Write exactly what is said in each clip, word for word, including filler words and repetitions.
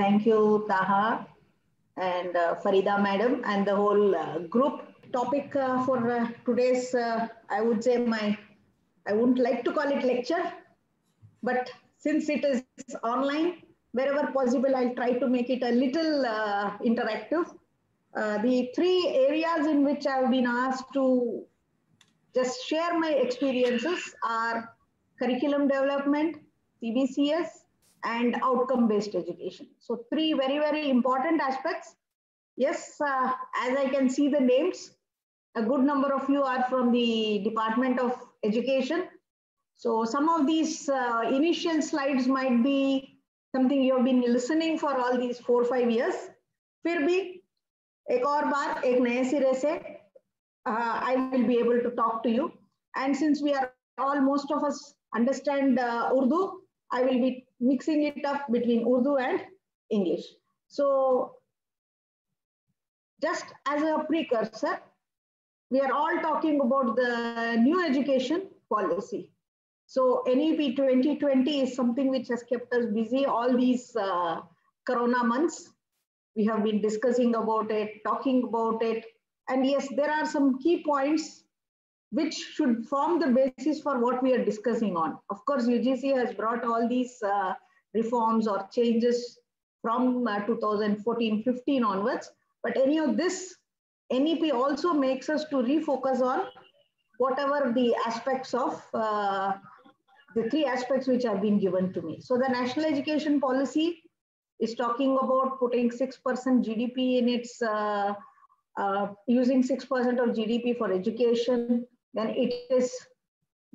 Thank you, Taha and uh, Farida madam and the whole uh, group. Topic uh, for uh, today's, uh, I would say my, I wouldn't like to call it lecture, but since it is online, wherever possible, I'll try to make it a little uh, interactive. Uh, the three areas in which I've been asked to just share my experiences are curriculum development, C B C S, and outcome-based education. So three very, very important aspects. Yes, uh, as I can see the names, a good number of you are from the Department of Education. So some of these uh, initial slides might be something you have been listening for all these four, five years. फिर भी एक और बार एक नए सिरे से I will be able to talk to you. And since we are all, most of us understand uh, Urdu, I will be mixing it up between Urdu and English. So just as a precursor, we are all talking about the new education policy. So N E P twenty twenty is something which has kept us busy all these uh, corona months. We have been discussing about it, talking about it. And yes, there are some key points which should form the basis for what we are discussing on. Of course, U G C has brought all these uh, reforms or changes from uh, two thousand fourteen fifteen onwards, but any of this, N E P also makes us to refocus on whatever the aspects of, uh, the three aspects which have been given to me. So the National Education Policy is talking about putting six percent G D P in its, uh, uh, using six percent of G D P for education. Then it is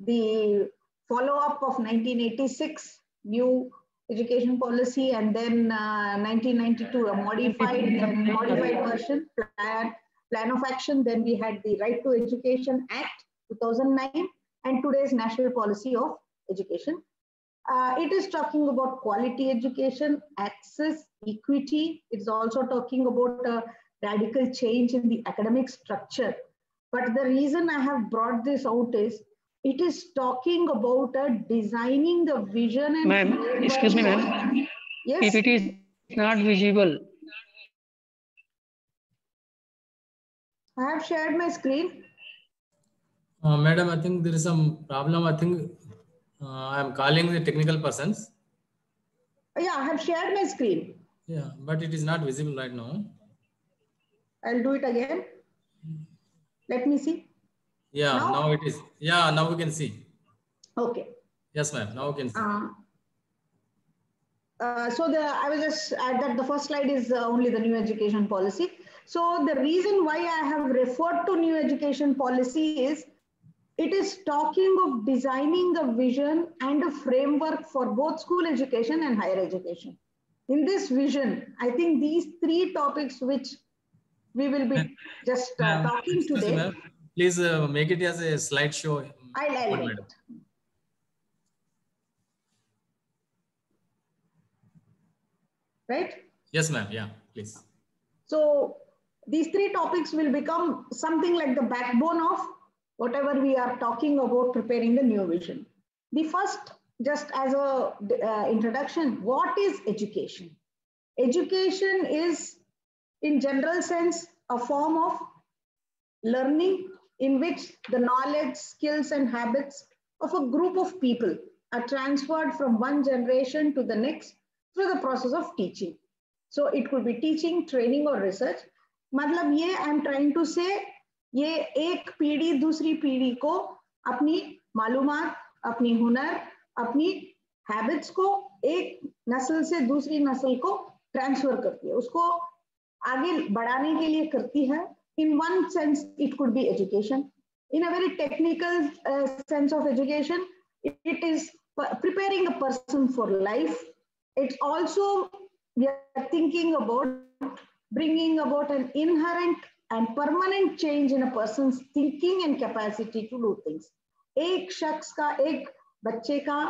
the follow-up of nineteen eighty-six new education policy, and then uh, nineteen ninety-two, a modified and modified version, plan, plan of action. Then we had the Right to Education Act two thousand nine, and today's National Policy of Education. Uh, it is talking about quality education, access, equity. It's also talking about a radical change in the academic structure. But the reason I have brought this out is it is talking about uh, designing the vision and... Ma'am, excuse me, ma'am. Yes. If it is not visible. I have shared my screen. Uh, madam, I think there is some problem. I think uh, I am calling the technical persons. Yeah, I have shared my screen. Yeah, but it is not visible right now. I'll do it again. Let me see. Yeah, now, now it is. Yeah, now we can see. Okay. Yes, ma'am. Now we can see. Uh, uh, so the I was just uh, that the first slide is uh, only the new education policy. So the reason why I have referred to new education policy is it is talking of designing a vision and a framework for both school education and higher education. In this vision, I think these three topics which we will be just uh, talking today. Please uh, make it as a slideshow. I'll, I'll make it. Right? Yes, ma'am. Yeah, please. So these three topics will become something like the backbone of whatever we are talking about preparing the new vision. The first, just as a uh, introduction, what is education? Education is, in general sense, a form of learning in which the knowledge, skills, and habits of a group of people are transferred from one generation to the next through the process of teaching. So it could be teaching, training, or research. मतलब ये I'm trying to say ये एक पीढ़ी दूसरी पीढ़ी को अपनी मालूमात, अपनी हुनर, अपनी habits को एक नस्ल से दूसरी नस्ल को transfer करती है, उसको आगे बढ़ाने के लिए करती है. In one sense, it could be education. In a very technical uh, sense of education, it, it is preparing a person for life. It's also, we are thinking about bringing about an inherent and permanent change in a person's thinking and capacity to do things. एक शख्स का, एक बच्चे का,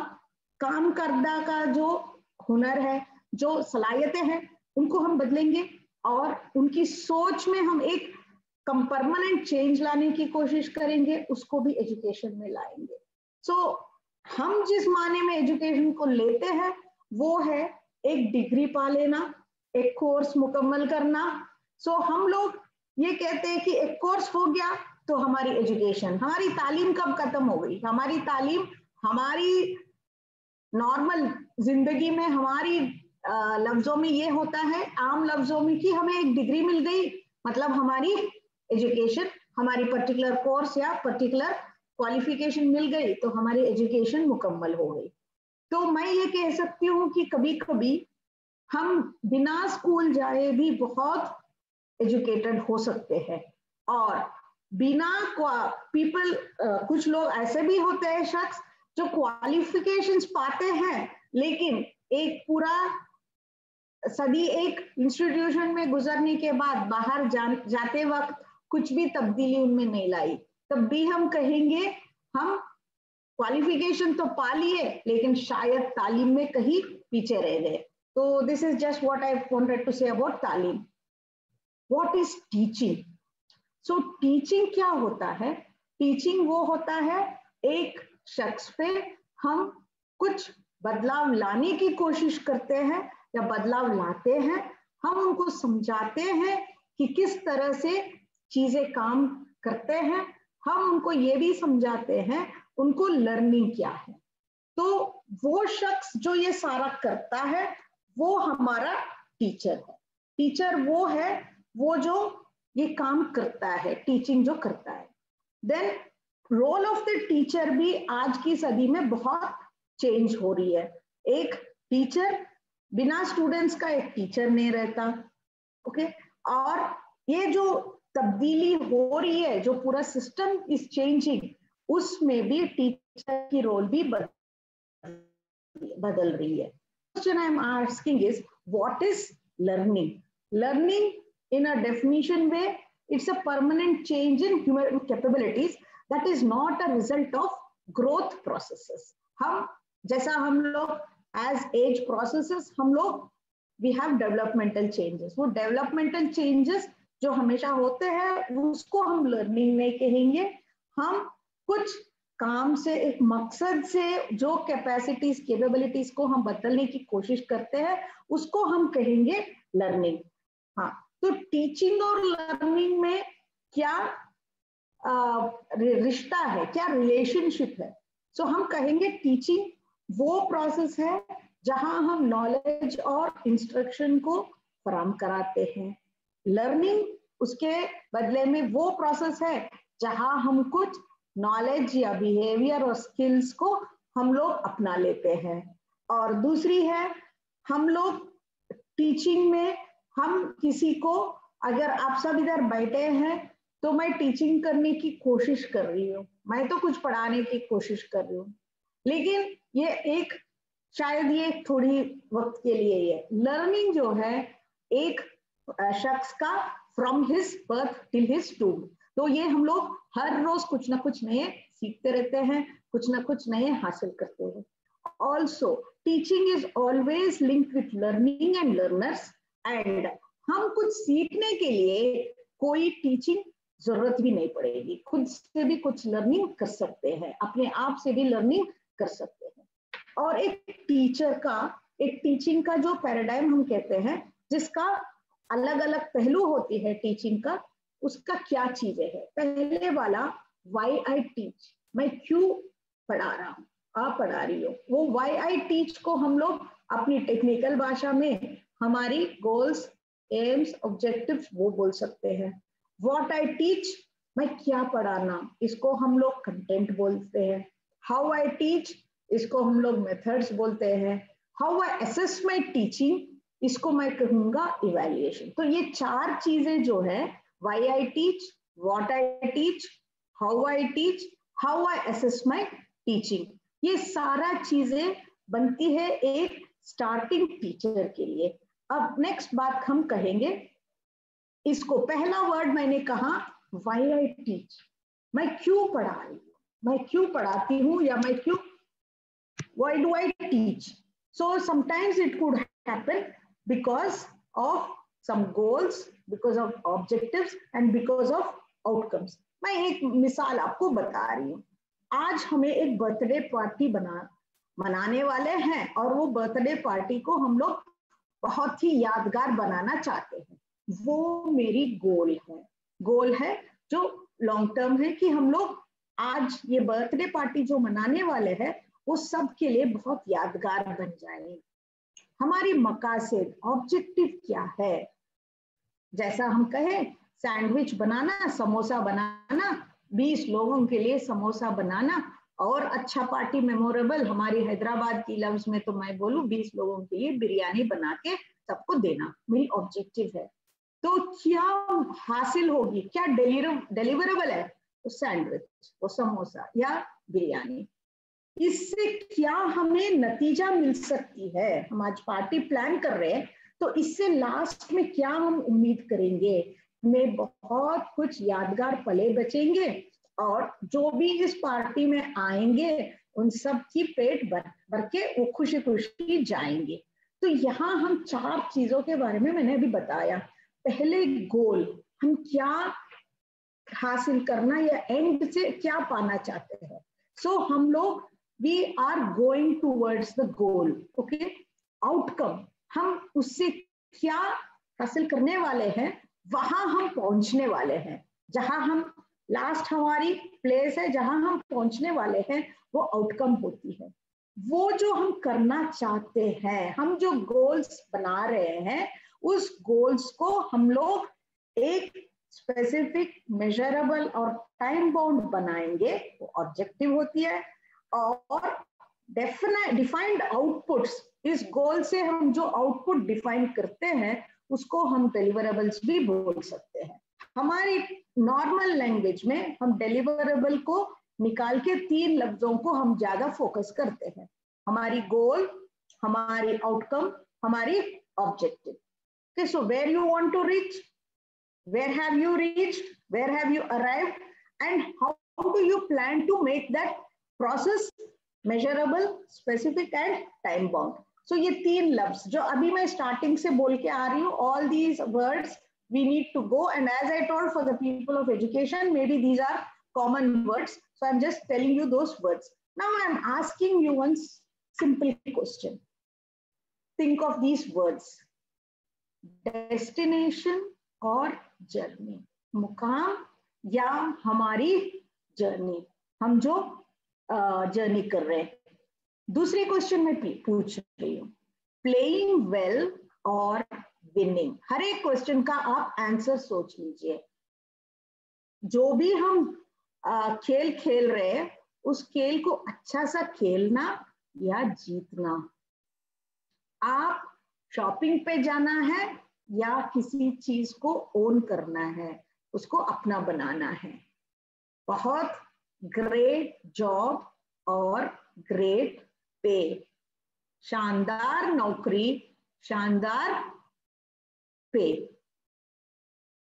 काम करदा का जो हुनर है, जो सलाहियतें हैं, उनको हम बदलेंगे और उनकी सोच में हम एक कम परमानेंट चेंज लाने की कोशिश करेंगे, उसको भी एजुकेशन में लाएंगे. सो so, हम जिस माने में एजुकेशन को लेते हैं वो है एक डिग्री पा लेना, एक कोर्स मुकम्मल करना। सो so, हम लोग ये कहते हैं कि एक कोर्स हो गया तो हमारी एजुकेशन, हमारी तालीम कब खत्म हो गई। हमारी तालीम हमारी नॉर्मल जिंदगी में, हमारी लफ्जों में ये होता है, आम लफ्जों में, कि हमें एक डिग्री मिल गई, मतलब हमारी एजुकेशन, हमारी पर्टिकुलर कोर्स या पर्टिकुलर क्वालिफिकेशन मिल गई तो हमारी एजुकेशन मुकम्मल हो गई। तो मैं ये कह सकती हूँ कि कभी कभी हम बिना स्कूल जाए भी बहुत एजुकेटेड हो सकते हैं, और बिना पीपल uh, कुछ लोग ऐसे भी होते हैं शख्स जो क्वालिफिकेशंस पाते हैं लेकिन एक पूरा सदी एक इंस्टीट्यूशन में गुजरने के बाद बाहर जा, जाते वक्त कुछ भी तब्दीली उनमें नहीं लाई। तब भी हम कहेंगे हम क्वालिफिकेशन तो पा लिए लेकिन शायद तालीम में कहीं पीछे रह गए। तो this is just what I wanted to say about तालीम। What is teaching? So teaching क्या होता है? टीचिंग वो होता है एक शख्स पे हम कुछ बदलाव लाने की कोशिश करते हैं या बदलाव लाते हैं, हम उनको समझाते हैं कि किस तरह से चीजें काम करते हैं, हम उनको ये भी समझाते हैं उनको लर्निंग क्या है। तो वो शख्स जो ये सारा करता है वो हमारा टीचर है। टीचर वो है वो जो ये काम करता है, टीचिंग जो करता है। Then role of the teacher भी आज की सदी में बहुत चेंज हो रही है। एक टीचर बिना स्टूडेंट्स का एक टीचर नहीं रहता, ओके okay? और ये जो तब्दीली हो रही है, जो पूरा सिस्टम इज चेंजिंग, उसमें भी टीचर की रोल भी बदल रही है। Question I am asking is what is learning? Learning in a definition way, it's a permanent change in human capabilities that is not a result of growth processes. हम जैसा हम लोग as age processes हम लोग we have developmental changes. वो developmental changes जो हमेशा होते हैं उसको हम learning नहीं कहेंगे। हम कुछ काम से, एक मकसद से जो capacities capabilities को हम बदलने की कोशिश करते हैं उसको हम कहेंगे learning। हाँ, तो टीचिंग और लर्निंग में क्या रिश्ता है, क्या रिलेशनशिप है? सो so, हम कहेंगे टीचिंग वो प्रोसेस है जहां हम नॉलेज और इंस्ट्रक्शन को फराहम कराते हैं। लर्निंग उसके बदले में वो प्रोसेस है जहां हम कुछ नॉलेज या बिहेवियर और स्किल्स को हम लोग अपना लेते हैं। और दूसरी है, हम लोग टीचिंग में हम किसी को, अगर आप सब इधर बैठे हैं तो मैं टीचिंग करने की कोशिश कर रही हूँ, मैं तो कुछ पढ़ाने की कोशिश कर रही हूँ, लेकिन ये एक शायद ये थोड़ी वक्त के लिए ही है। लर्निंग जो है एक शख्स का from his birth till his tomb, तो ये हम लोग हर रोज कुछ ना कुछ नए सीखते रहते हैं, कुछ ना कुछ नए हासिल करते हैं। Also teaching is always linked with learning and learners, and हम कुछ सीखने के लिए कोई टीचिंग जरूरत भी नहीं पड़ेगी, खुद से भी कुछ लर्निंग कर सकते हैं, अपने आप से भी लर्निंग कर सकते हैं। और एक टीचर का, एक टीचिंग का जो पैराडाइम हम कहते हैं, जिसका अलग अलग पहलू होती है टीचिंग का, उसका क्या चीजें है। पहले वाला वाई आई टीच, मैं क्यों पढ़ा रहा हूँ, आप पढ़ा रही हो, वो वाई आई टीच को हम लोग अपनी टेक्निकल भाषा में हमारी गोल्स, एम्स, ऑब्जेक्टिव्स वो बोल सकते हैं। व्हाट आई टीच, मैं क्या पढ़ाना, इसको हम लोग कंटेंट बोलते हैं। हाउ आई टीच, इसको हम लोग मेथड्स बोलते हैं। How I assess my teaching, इसको मैं कहूँगा इवैल्यूएशन। तो ये चार चीजें जो है, why I teach, what I teach, how I teach, how I assess my teaching, ये सारा चीजें बनती है एक स्टार्टिंग टीचर के लिए। अब नेक्स्ट बात हम कहेंगे इसको, पहला वर्ड मैंने कहा वाई आई टीच, मैं क्यों पढ़ा रही हूँ, मैं क्यों पढ़ाती हूँ, या मैं क्यों, why do I teach. So sometimes it could happen because of some goals, because of objectives and because of outcomes. मैं एक मिसाल आपको बता रही हूँ, आज हमें एक बर्थडे पार्टी बना मनाने वाले हैं, और वो बर्थडे पार्टी को हम लोग बहुत ही यादगार बनाना चाहते हैं, वो मेरी गोल है। गोल है जो लॉन्ग टर्म है कि हम लोग आज ये बर्थडे पार्टी जो मनाने वाले हैं वो सब के लिए बहुत यादगार बन जाएगी। हमारी मकासद ऑब्जेक्टिव क्या है, जैसा हम कहें सैंडविच बनाना, समोसा बनाना, बीस लोगों के लिए समोसा बनाना और अच्छा पार्टी मेमोरेबल। हमारी हैदराबाद की लफ्ज में तो मैं बोलूं बीस लोगों के लिए बिरयानी बना के सबको देना मेरी ऑब्जेक्टिव है। तो क्या हासिल होगी, क्या डिलीवरेबल है? वो सैंडविच, वो समोसा या बिरयानी। इससे क्या हमें नतीजा मिल सकती है? हम आज पार्टी प्लान कर रहे हैं तो इससे लास्ट में क्या हम उम्मीद करेंगे? हमें बहुत कुछ यादगार पले बचेंगे और जो भी इस पार्टी में आएंगे उन सब की पेट भर भर के वो खुशी खुशी जाएंगे। तो यहाँ हम चार चीजों के बारे में मैंने अभी बताया। पहले गोल, हम क्या हासिल करना या एंड से क्या पाना चाहते हैं। सो so, हम लोग we are going towards the goal, okay. Outcome, हम उससे क्या हासिल करने वाले हैं, वहां हम पहुंचने वाले हैं। जहां हम लास्ट हमारी प्लेस है जहां हम पहुंचने वाले हैं वो आउटकम होती है। वो जो हम करना चाहते हैं, हम जो गोल्स बना रहे हैं उस गोल्स को हम लोग एक स्पेसिफिक, मेजरेबल और टाइम बाउंड बनाएंगे, वो ऑब्जेक्टिव होती है। और डेफिनेट डिफाइंड आउटपुट्स, इस गोल से हम जो आउटपुट डिफाइन करते हैं उसको हम डिलीवरेबल्स भी बोल सकते हैं। हमारी नॉर्मल लैंग्वेज में हम डिलीवरेबल को निकाल के तीन लफ्जों को हम ज्यादा फोकस करते हैं, हमारी गोल, हमारी आउटकम, हमारी objective. Okay, so where you want to reach, where have you reached, where have you arrived and how do you plan to make that process measurable, specific and time bound. So ये तीन लफ्ज जो अभी मैं starting से बोल के आ रही हूँ, all these words we need to go and as I told for the people of education maybe these are common words, so I'm just telling you those words. Now I'm asking you one simple question, think of these words, destination और journey, मुकाम या हमारी journey, हम जो journey कर रहे हैं। दूसरे क्वेश्चन में पूछ रही हूँ, प्लेइंग वेल और विनिंग। हर एक क्वेश्चन का आप आंसर सोच लीजिए। जो भी हम खेल खेल रहे हैं उस खेल को अच्छा सा खेलना या जीतना। आप शॉपिंग पे जाना है या किसी चीज को ओन करना है, उसको अपना बनाना है। बहुत ग्रेट जॉब और ग्रेट पे, शानदार नौकरी, शानदार पे।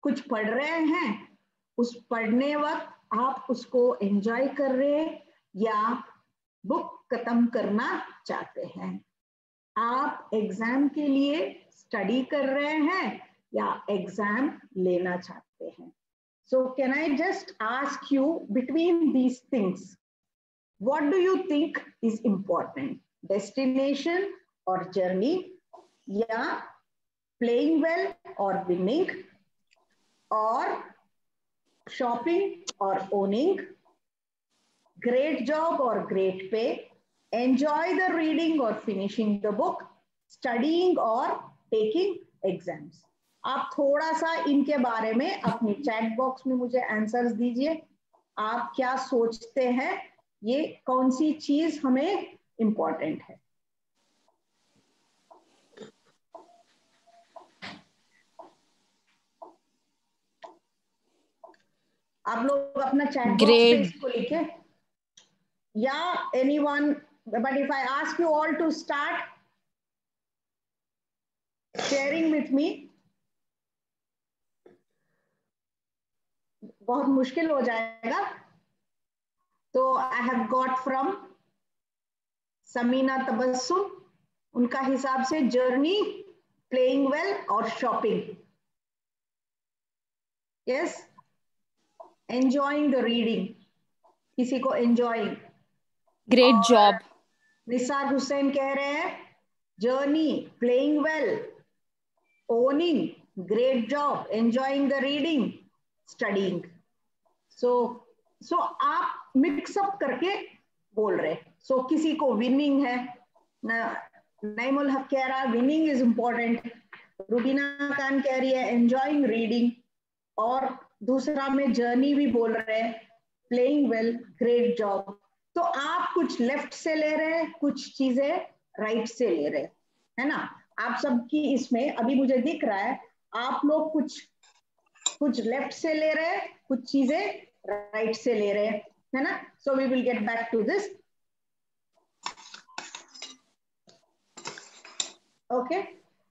कुछ पढ़ रहे हैं, उस पढ़ने वक्त आप उसको एंजॉय कर रहे हैं या बुक खत्म करना चाहते हैं। आप एग्जाम के लिए स्टडी कर रहे हैं या एग्जाम लेना चाहते हैं। So can I just ask you between these things what do you think is important, destination और जर्नी या प्लेइंग वेल और विनिंग और शॉपिंग और ओनिंग, ग्रेट जॉब और great pay, enjoy the reading or finishing the book, studying or taking exams. आप थोड़ा सा इनके बारे में अपने चैट बॉक्स में मुझे आंसर्स दीजिए। आप क्या सोचते हैं, ये कौन सी चीज हमें इम्पोर्टेंट है? आप लोग अपना चैट बॉक्स को लिखे या anyone. But if I ask you all to start sharing with me, बहुत मुश्किल हो जाएगा। तो I have got from Samina Tabassum, उनका हिसाब से जर्नी, प्लेइंग वेल और shopping. Yes, enjoying the reading, किसी को enjoying. Great job. Nisar Hussain कह रहे हैं journey, playing well owning, great job, enjoying the reading, studying. So, so आप mix up करके बोल रहे. So किसी को winning है, ना नाइमुल हक कह रहा winning is important. Rubina Khan कह रही है enjoying reading. और दूसरा में journey भी बोल रहे हैं, playing well, great job. तो आप कुछ लेफ्ट से ले रहे हैं, कुछ चीजें राइट से ले रहे हैं, है ना. आप सबकी इसमें अभी मुझे दिख रहा है, आप लोग कुछ कुछ लेफ्ट से ले रहे हैं, कुछ चीजें राइट से ले रहे हैं, है ना. So we will get back to this. Okay,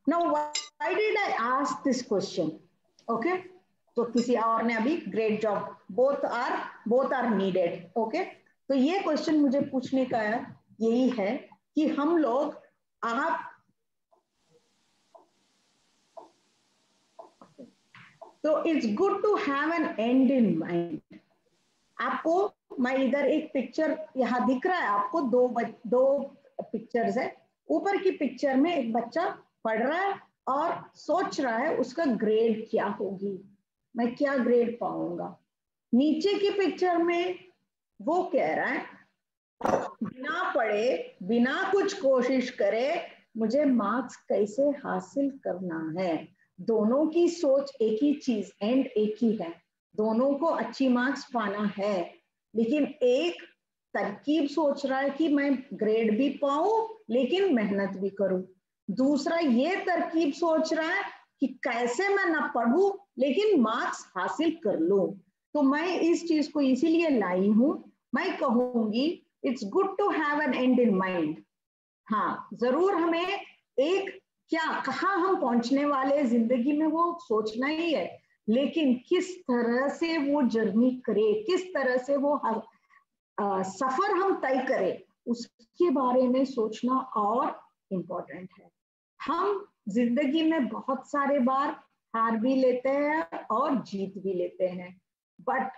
now why did I ask this question? Okay, तो किसी और ने अभी great job, both are both are needed. Okay, तो ये क्वेश्चन मुझे पूछने का यही है कि हम लोग, आप तो it's good to have an end in mind. आपको, मैं इधर एक पिक्चर यहाँ दिख रहा है आपको, दो दो पिक्चर्स है. ऊपर की पिक्चर में एक बच्चा पढ़ रहा है और सोच रहा है उसका ग्रेड क्या होगी, मैं क्या ग्रेड पाऊंगा. नीचे की पिक्चर में वो कह रहा है बिना पढ़े, बिना कुछ कोशिश करे मुझे मार्क्स कैसे हासिल करना है. दोनों की सोच एक ही चीज, एंड एक ही है, दोनों को अच्छी मार्क्स पाना है. लेकिन एक तरकीब सोच रहा है कि मैं ग्रेड भी पाऊं लेकिन मेहनत भी करूं, दूसरा ये तरकीब सोच रहा है कि कैसे मैं ना पढ़ूं लेकिन मार्क्स हासिल कर लूं. तो मैं इस चीज को इसीलिए लाई हूं, मैं कहूंगी it's good to have an end in mind. हाँ, जरूर हमें एक क्या, कहाँ हम पहुंचने वाले जिंदगी में वो सोचना ही है, लेकिन किस तरह से वो जर्नी करे, किस तरह से वो हर, आ, सफर हम तय करें, उसके बारे में सोचना और इम्पोर्टेंट है. हम जिंदगी में बहुत सारे बार हार भी लेते हैं और जीत भी लेते हैं, बट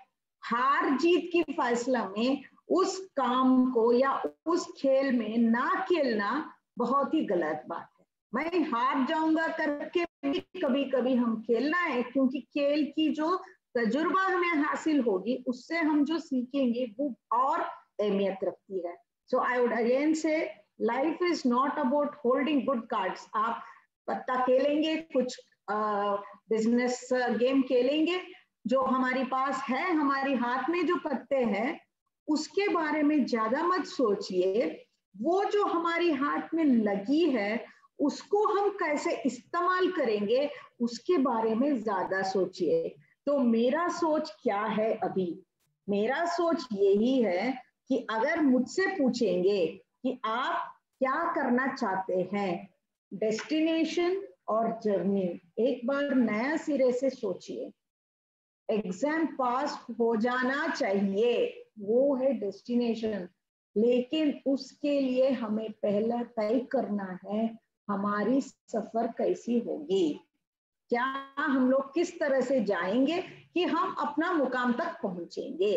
हार जीत की फैसला में उस काम को या उस खेल में ना खेलना बहुत ही गलत बात है. मैं हार जाऊंगा करके भी कभी कभी हम खेलना है, क्योंकि खेल की जो तजुर्बा हमें हासिल होगी उससे हम जो सीखेंगे वो और अहमियत रखती है. So I would again say life is not about holding good cards. आप पत्ता खेलेंगे, कुछ बिजनेस गेम खेलेंगे, जो हमारे पास है, हमारे हाथ में जो पत्ते हैं उसके बारे में ज्यादा मत सोचिए. वो जो हमारे हाथ में लगी है उसको हम कैसे इस्तेमाल करेंगे उसके बारे में ज्यादा सोचिए. तो मेरा सोच क्या है अभी? मेरा सोच यही है कि अगर मुझसे पूछेंगे कि आप क्या करना चाहते हैं, डेस्टिनेशन और जर्नी एक बार नया सिरे से सोचिए. एग्जाम पास हो जाना चाहिए, वो है डेस्टिनेशन, लेकिन उसके लिए हमें पहला तय करना है हमारी सफर कैसी होगी, क्या हम लोग किस तरह से जाएंगे कि हम अपना मुकाम तक पहुंचेंगे.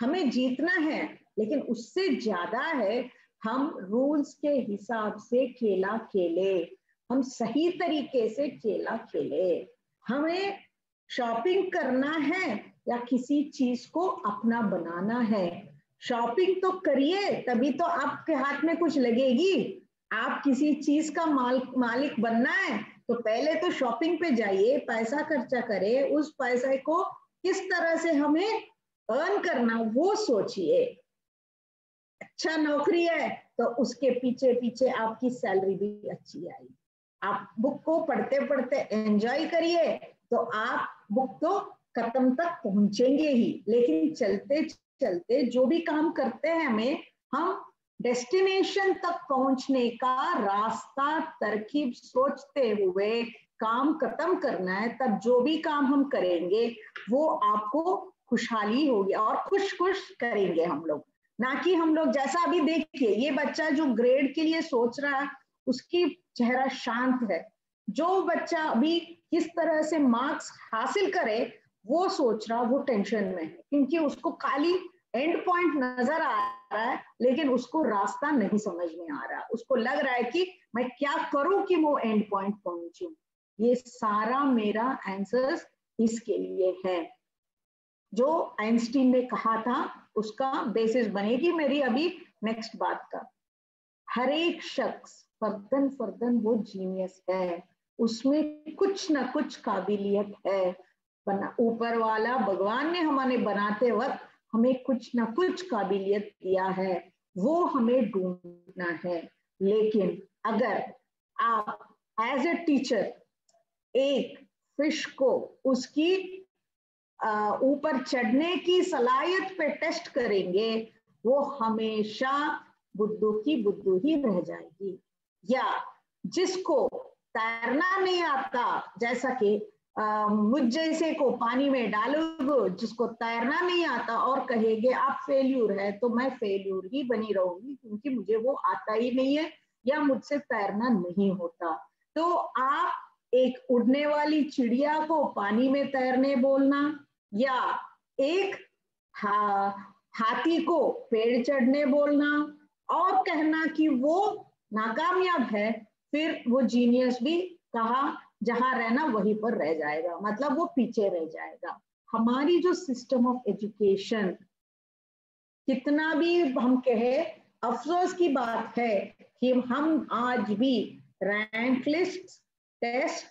हमें जीतना है, लेकिन उससे ज्यादा है हम रूल्स के हिसाब से खेला खेले, हम सही तरीके से खेला खेले. हमें शॉपिंग करना है या किसी चीज को अपना बनाना है, शॉपिंग तो करिए तभी तो आपके हाथ में कुछ लगेगी. आप किसी चीज का माल, मालिक बनना है तो पहले तो शॉपिंग पे जाइए, पैसा खर्चा करें, उस पैसे को किस तरह से हमें अर्न करना वो सोचिए. अच्छा नौकरी है तो उसके पीछे पीछे आपकी सैलरी भी अच्छी आएगी. आप बुक को पढ़ते पढ़ते एंजॉय करिए तो आप बुक तो खत्म तक पहुंचेंगे ही, लेकिन चलते चलते जो भी काम करते हैं हमें, हम डेस्टिनेशन तक पहुंचने का रास्ता तरकीब सोचते हुए काम खत्म करना है. तब जो भी काम हम करेंगे वो आपको खुशहाली होगी और खुश खुश करेंगे हम लोग, ना कि हम लोग जैसा अभी देखिए ये बच्चा जो ग्रेड के लिए सोच रहा है उसकी चेहरा शांत है, जो बच्चा अभी किस तरह से मार्क्स हासिल करे वो सोच रहा, वो टेंशन में है क्योंकि उसको खाली एंड पॉइंट नजर आ रहा है, लेकिन उसको रास्ता नहीं समझ में आ रहा. उसको लग रहा है कि मैं क्या करूं कि वो एंड पॉइंट पहुंचूं. ये सारा मेरा आंसर्स इसके लिए है। जो आइंस्टीन ने कहा था उसका बेसिस बनेगी मेरी अभी नेक्स्ट बात का। हर एक शख्स फर्दन फर्दन वो जीनियस है, उसमें कुछ ना कुछ काबिलियत है। बना ऊपर वाला भगवान ने हमारे बनाते वक्त हमें कुछ ना कुछ काबिलियत दिया है, वो हमें ढूंढना है। लेकिन अगर आप एज ए टीचर एक फिश को उसकी ऊपर चढ़ने की सलाहियत पे टेस्ट करेंगे, वो हमेशा बुद्धू की बुद्धू ही रह जाएगी। या जिसको तैरना नहीं आता, जैसा कि आ, मुझ जैसे को पानी में डालोगे जिसको तैरना नहीं आता और कहेंगे आप फेल्यूर है, तो मैं फेल्यूर ही बनी रहूंगी क्योंकि मुझे वो आता ही नहीं है या मुझसे तैरना नहीं होता। तो आप एक उड़ने वाली चिड़िया को पानी में तैरने बोलना या एक हा, हाथी को पेड़ चढ़ने बोलना और कहना कि वो नाकामयाब है, फिर वो जीनियस भी कहा जहां रहना वहीं पर रह जाएगा, मतलब वो पीछे रह जाएगा। हमारी जो सिस्टम ऑफ एजुकेशन, कितना भी हम कहे, अफसोस की बात है कि हम आज भी रैंक लिस्ट, टेस्ट,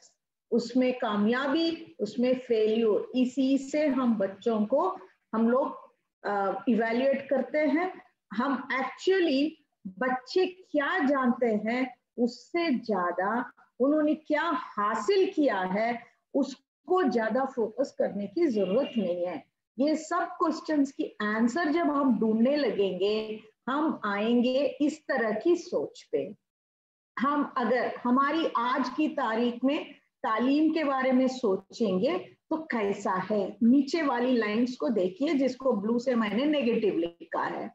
उसमें कामयाबी, उसमें फेल्यूर, इसी से हम बच्चों को हम लोग इवेल्युएट करते हैं। हम एक्चुअली बच्चे क्या जानते हैं उससे ज्यादा उन्होंने क्या हासिल किया है उसको ज्यादा फोकस करने की जरूरत नहीं है। ये सब क्वेश्चंस की आंसर जब हम ढूंढने लगेंगे, हम आएंगे इस तरह की सोच पे। हम अगर हमारी आज की तारीख में तालीम के बारे में सोचेंगे तो कैसा है, नीचे वाली लाइंस को देखिए जिसको ब्लू से मैंने नेगेटिव लिखा है।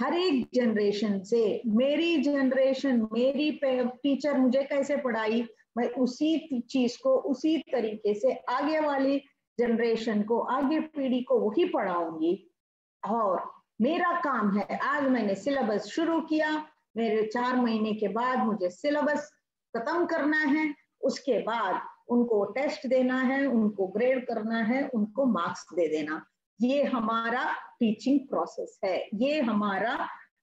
हर एक जनरेशन से, मेरी जनरेशन, मेरी टीचर मुझे कैसे पढ़ाई, मैं उसी चीज को उसी तरीके से आगे वाली जनरेशन को, आगे पीढ़ी को वही पढ़ाऊंगी। और मेरा काम है, आज मैंने सिलेबस शुरू किया, मेरे चार महीने के बाद मुझे सिलेबस खत्म करना है, उसके बाद उनको टेस्ट देना है, उनको ग्रेड करना है, उनको मार्क्स दे देना। ये हमारा टीचिंग प्रोसेस है, ये हमारा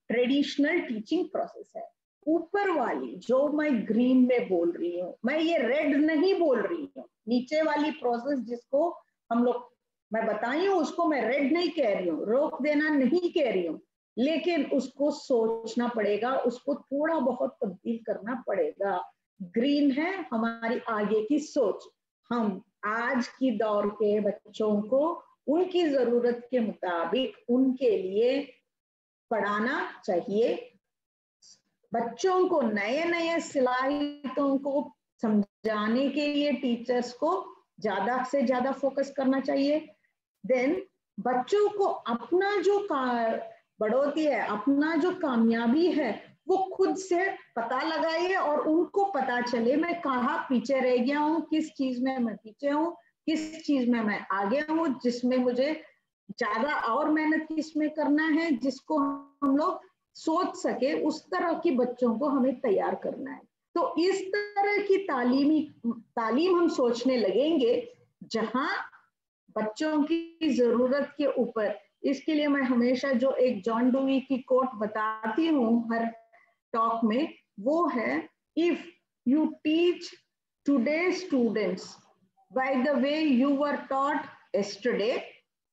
ट्रेडिशनल टीचिंग प्रोसेस है। ऊपर वाली जो मैं ग्रीन में बोल रही हूँ, मैं ये रेड नहीं बोल रही हूँ। नीचे वाली प्रोसेस जिसको हम लोग, मैं बताई हूँ उसको मैं रेड नहीं कह रही हूँ, रोक देना नहीं कह रही हूँ, लेकिन उसको सोचना पड़ेगा, उसको थोड़ा बहुत तब्दील करना पड़ेगा। ग्रीन है हमारी आगे की सोच, हम आज की दौर के बच्चों को उनकी जरूरत के मुताबिक उनके लिए पढ़ाना चाहिए। बच्चों को नए नए सलाहियतों को समझाने के लिए टीचर्स को ज्यादा से ज्यादा फोकस करना चाहिए। देन बच्चों को अपना जो बढ़ोतरी है, अपना जो कामयाबी है, वो खुद से पता लगाइए और उनको पता चले मैं कहाँ पीछे रह गया हूँ, किस चीज में मैं पीछे हूँ, किस चीज में मैं आगे हूँ, जिसमें मुझे ज्यादा और मेहनत किसमें करना है, जिसको हम लोग सोच सके। उस तरह के बच्चों को हमें तैयार करना है। तो इस तरह की तालीमी तालीम हम सोचने लगेंगे जहाँ बच्चों की जरूरत के ऊपर। इसके लिए मैं हमेशा जो एक जॉन डूवी की कोट बताती हूँ हर टॉक में, वो है if you teach today students by the way you were taught yesterday,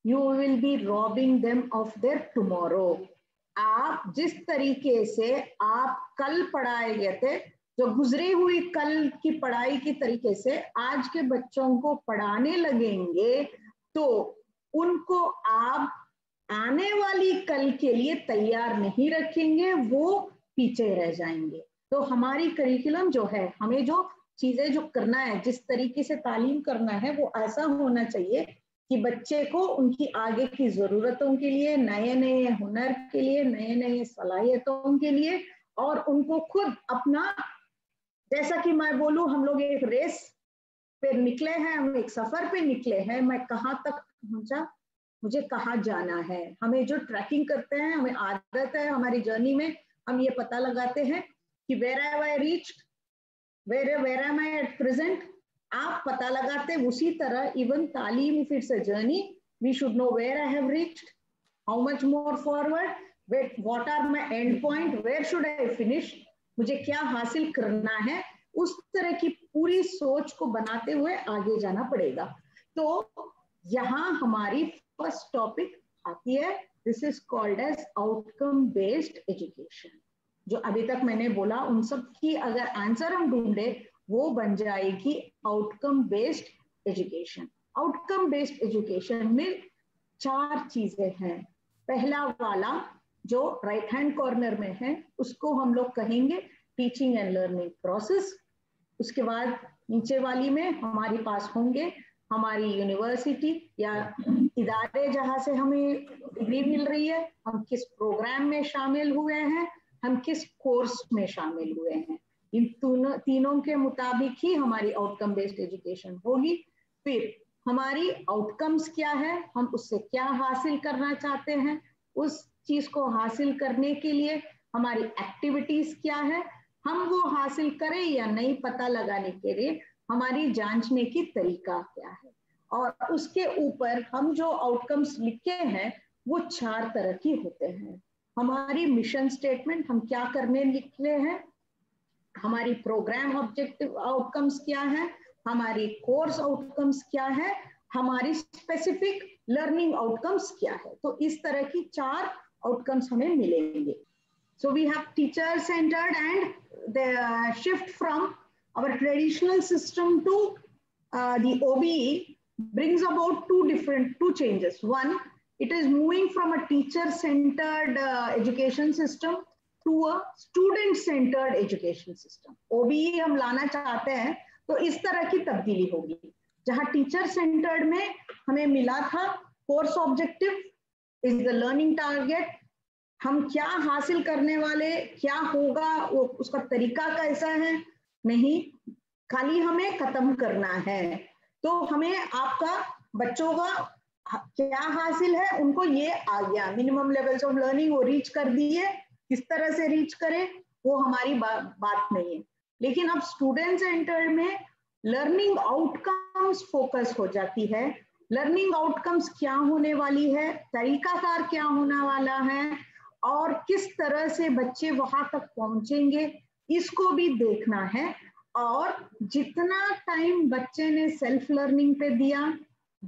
you will be robbing them of their tomorrow. आप जिस तरीके से आप कल पढ़ाए गए थे, जो गुजरी हुई कल की पढ़ाई के तरीके से आज के बच्चों को पढ़ाने लगेंगे तो उनको आप आने वाली कल के लिए तैयार नहीं रखेंगे, वो पीछे रह जाएंगे। तो हमारी करिकुलम जो है, हमें जो चीजें जो करना है, जिस तरीके से तालीम करना है, वो ऐसा होना चाहिए कि बच्चे को उनकी आगे की जरूरतों के लिए, नए नए हुनर के लिए, नए नए सलाहियतों के लिए, और उनको खुद अपना, जैसा कि मैं बोलूँ, हम लोग एक रेस पे निकले हैं, हम एक सफर पे निकले हैं, मैं कहाँ तक पहुँचा, मुझे कहाँ जाना है। हमें जो ट्रैकिंग करते हैं, हमें आदत है हमारी जर्नी में, हम ये पता लगाते हैं कि where have I reached, where where am I at present, आप पता लगाते हैं उसी तरह इवन तालीम if it's a journey we should know where I have reached, how much more forward, what are my end point, where should I finish, मुझे क्या हासिल करना है, उस तरह की पूरी सोच को बनाते हुए आगे जाना पड़ेगा। तो यहाँ हमारी फर्स्ट टॉपिक आती है, this is called as outcome based education. जो अभी तक मैंने बोला उन सब की अगर आंसर हम ढूंढे वो बन जाएगी outcome based education. Outcome based education में चार चीजें हैं। पहला वाला जो राइट हैंड कॉर्नर में है उसको हम लोग कहेंगे टीचिंग एंड लर्निंग प्रोसेस। उसके बाद नीचे वाली में हमारे पास होंगे हमारी यूनिवर्सिटी या इदारे जहाँ से हमें डिग्री मिल रही है, हम किस प्रोग्राम में शामिल हुए हैं, हम किस कोर्स में शामिल हुए हैं, इन तीनों तीनों के मुताबिक ही हमारी आउटकम बेस्ड एजुकेशन होगी। फिर हमारी आउटकम्स क्या है, हम उससे क्या हासिल करना चाहते हैं, उस चीज को हासिल करने के लिए हमारी एक्टिविटीज क्या है, हम वो हासिल करें या नहीं पता लगाने के लिए हमारी जांचने की तरीका क्या है। और उसके ऊपर हम जो आउटकम्स लिखे हैं वो चार तरह की होते हैं। हमारी मिशन स्टेटमेंट, हम क्या करने निकले हैं, हमारी प्रोग्राम ऑब्जेक्टिव आउटकम्स क्या है, हमारी कोर्स आउटकम्स क्या है, हमारी स्पेसिफिक लर्निंग आउटकम्स क्या है। तो इस तरह की चार आउटकम्स हमें मिलेंगे। So we have teacher centred and the shift from our traditional system to uh, the O B E brings about two different two changes. One, it is moving from a teacher-centered uh, education system to a student-centered education system. O B E हम लाना चाहते हैं, तो इस तरह की तब्दीली होगी। जहाँ teacher-centered में हमें मिला था course objective is the learning target, हम क्या हासिल करने वाले, क्या होगा, वो उसका तरीका कैसा है, नहीं खाली हमें खत्म करना है। तो हमें आपका बच्चों का क्या हासिल है, उनको ये आ गया मिनिमम लेवल्स ऑफ लर्निंग, वो रीच कर दी है, किस तरह से रीच करें वो हमारी बा, बात नहीं है। लेकिन अब स्टूडेंट सेंटर्ड में लर्निंग आउटकम्स फोकस हो जाती है। लर्निंग आउटकम्स क्या होने वाली है, तरीकाकार क्या होने वाला है और किस तरह से बच्चे वहां तक पहुंचेंगे, इसको भी देखना है। और जितना टाइम बच्चे ने सेल्फ लर्निंग पे दिया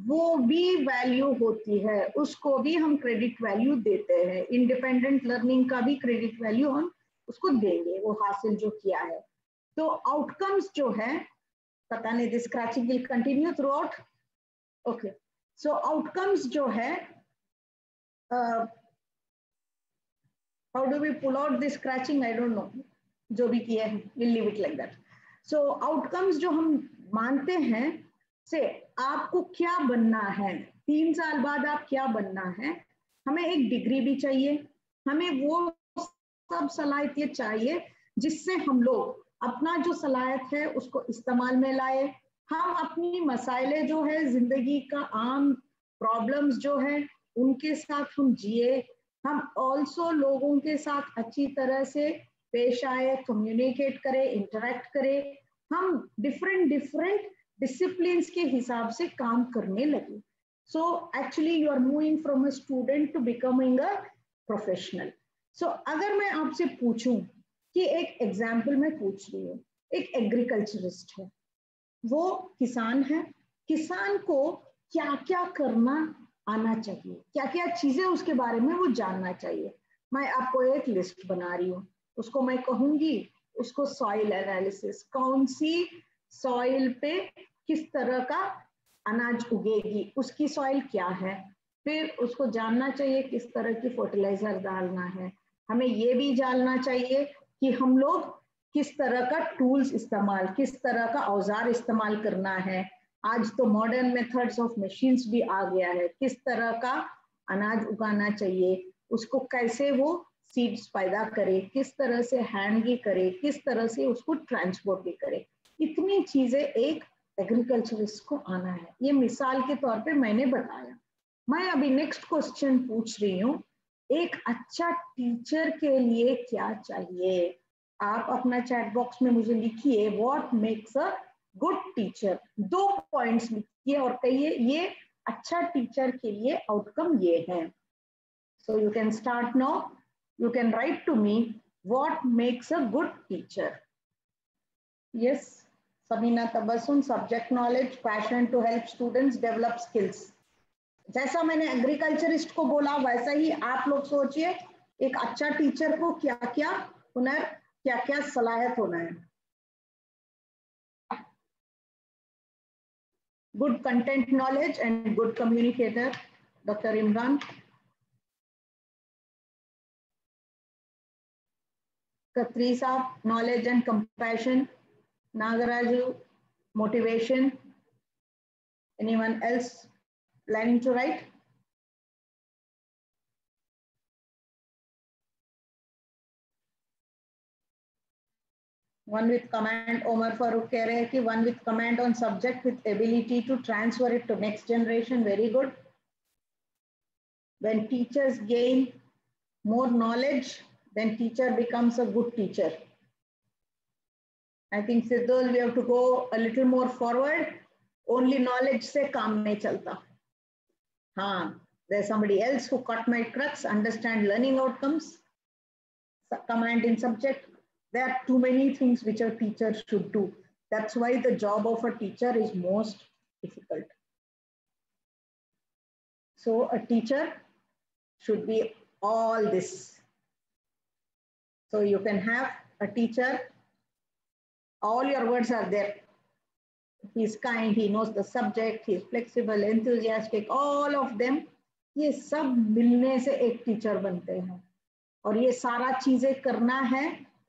वो भी वैल्यू होती है, उसको भी हम क्रेडिट वैल्यू देते हैं। इंडिपेंडेंट लर्निंग का भी क्रेडिट वैल्यू हम उसको देंगे, वो हासिल जो किया है। तो आउटकम्स जो है, पता नहीं this scratching will continue throughout, okay. So outcomes जो है, how do we pull out this scratching, I don't know, जो भी किया है will leave it like that. So outcomes जो हम मानते हैं से आपको क्या बनना है, तीन साल बाद आप क्या बनना है, हमें एक डिग्री भी चाहिए, हमें वो सब सलाहियत चाहिए जिससे हम लोग अपना जो सलाहियत है उसको इस्तेमाल में लाए, हम अपनी मसाइले जो है जिंदगी का आम प्रॉब्लम्स जो है उनके साथ हम जिए, हम ऑल्सो लोगों के साथ अच्छी तरह से पेश आए, कम्युनिकेट करें, इंटरेक्ट करें, हम डिफरेंट डिफरेंट डिसिप्लिन्स के हिसाब से काम करने लगे। So actually you are moving from a student to becoming a professional. सो अगर मैं आपसे पूछूं कि एक एग्जाम्पल मैं पूछ रही हूँ, एक एग्रीकल्चरिस्ट है, वो किसान है, किसान को क्या क्या करना आना चाहिए, क्या क्या चीजें उसके बारे में वो जानना चाहिए। मैं आपको एक लिस्ट बना रही हूँ, उसको मैं कहूंगी उसको सॉइल एनालिसिस, कौन सी सॉइल पे किस तरह का अनाज उगेगी, उसकी सॉइल क्या है, फिर उसको जानना चाहिए किस तरह की फर्टिलाइजर डालना है, हमें ये भी जानना चाहिए कि हम लोग किस तरह का टूल्स इस्तेमाल, किस तरह का औजार इस्तेमाल करना है। आज तो मॉडर्न मेथड्स ऑफ मशीन्स भी आ गया है, किस तरह का अनाज उगाना चाहिए, उसको कैसे वो सीड्स पैदा करे, किस तरह से हैंडल करे, किस तरह से उसको ट्रांसपोर्ट भी करे, इतनी चीजें एक एग्रीकल्चरिस्ट को आना है। ये मिसाल के तौर पे मैंने बताया। मैं अभी नेक्स्ट क्वेश्चन पूछ रही हूँ, एक अच्छा टीचर के लिए क्या चाहिए। आप अपना चैट बॉक्स में मुझे लिखिए, what makes a good teacher, दो पॉइंट्स लिखिए और कहिए ये अच्छा टीचर के लिए आउटकम ये है. So you can start now. You can write to me what makes a good teacher. Yes Sabina Tabassum, subject knowledge, passion to help students develop skills. जैसा मैंने एग्रीकल्चरिस्ट को बोला वैसा ही आप लोग सोचिए एक अच्छा टीचर को क्या क्या हुनर, क्या क्या सलाहियत होना है. Good content knowledge and good communicator, doctor Imran. Katri साहब, knowledge and compassion. Nagaraju, motivation. Anyone else planning to write? One with command. Omar Farooq कह रहे हैं कि one with command on subject with ability to transfer it to next generation. Very good. When teachers gain more knowledge, then teacher becomes a good teacher. I think Siddhul, we have to go a little more forward. Only knowledge से काम नहीं चलता. हाँ, there's somebody else who caught my crux. Understand learning outcomes, command in subject. There are too many things which a teacher should do. That's why the job of a teacher is most difficult. So a teacher should be all this. So you can have a teacher. All your words are there. He is kind. He knows the subject. He is flexible, enthusiastic. All of them. ये सब मिलने से एक teacher बनते हैं. और ये सारा चीजें करना है.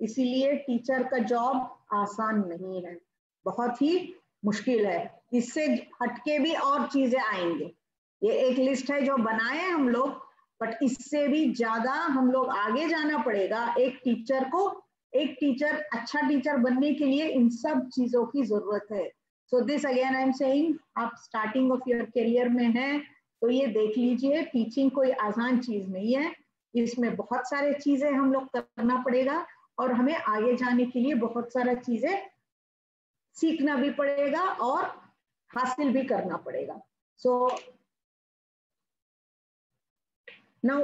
इसीलिए टीचर का जॉब आसान नहीं है. बहुत ही मुश्किल है. इससे हटके भी और चीजें आएंगे. ये एक लिस्ट है जो बनाए हम लोग. बट इससे भी ज्यादा हम लोग आगे जाना पड़ेगा. एक टीचर को एक टीचर अच्छा टीचर बनने के लिए इन सब चीजों की जरूरत है. So this again I am saying, आप स्टार्टिंग ऑफ योर करियर में हैं तो ये देख लीजिए टीचिंग कोई आसान चीज नहीं है. इसमें बहुत सारे चीजें हम लोग करना पड़ेगा और हमें आगे जाने के लिए बहुत सारा चीजें सीखना भी पड़ेगा और हासिल भी करना पड़ेगा. सो Now,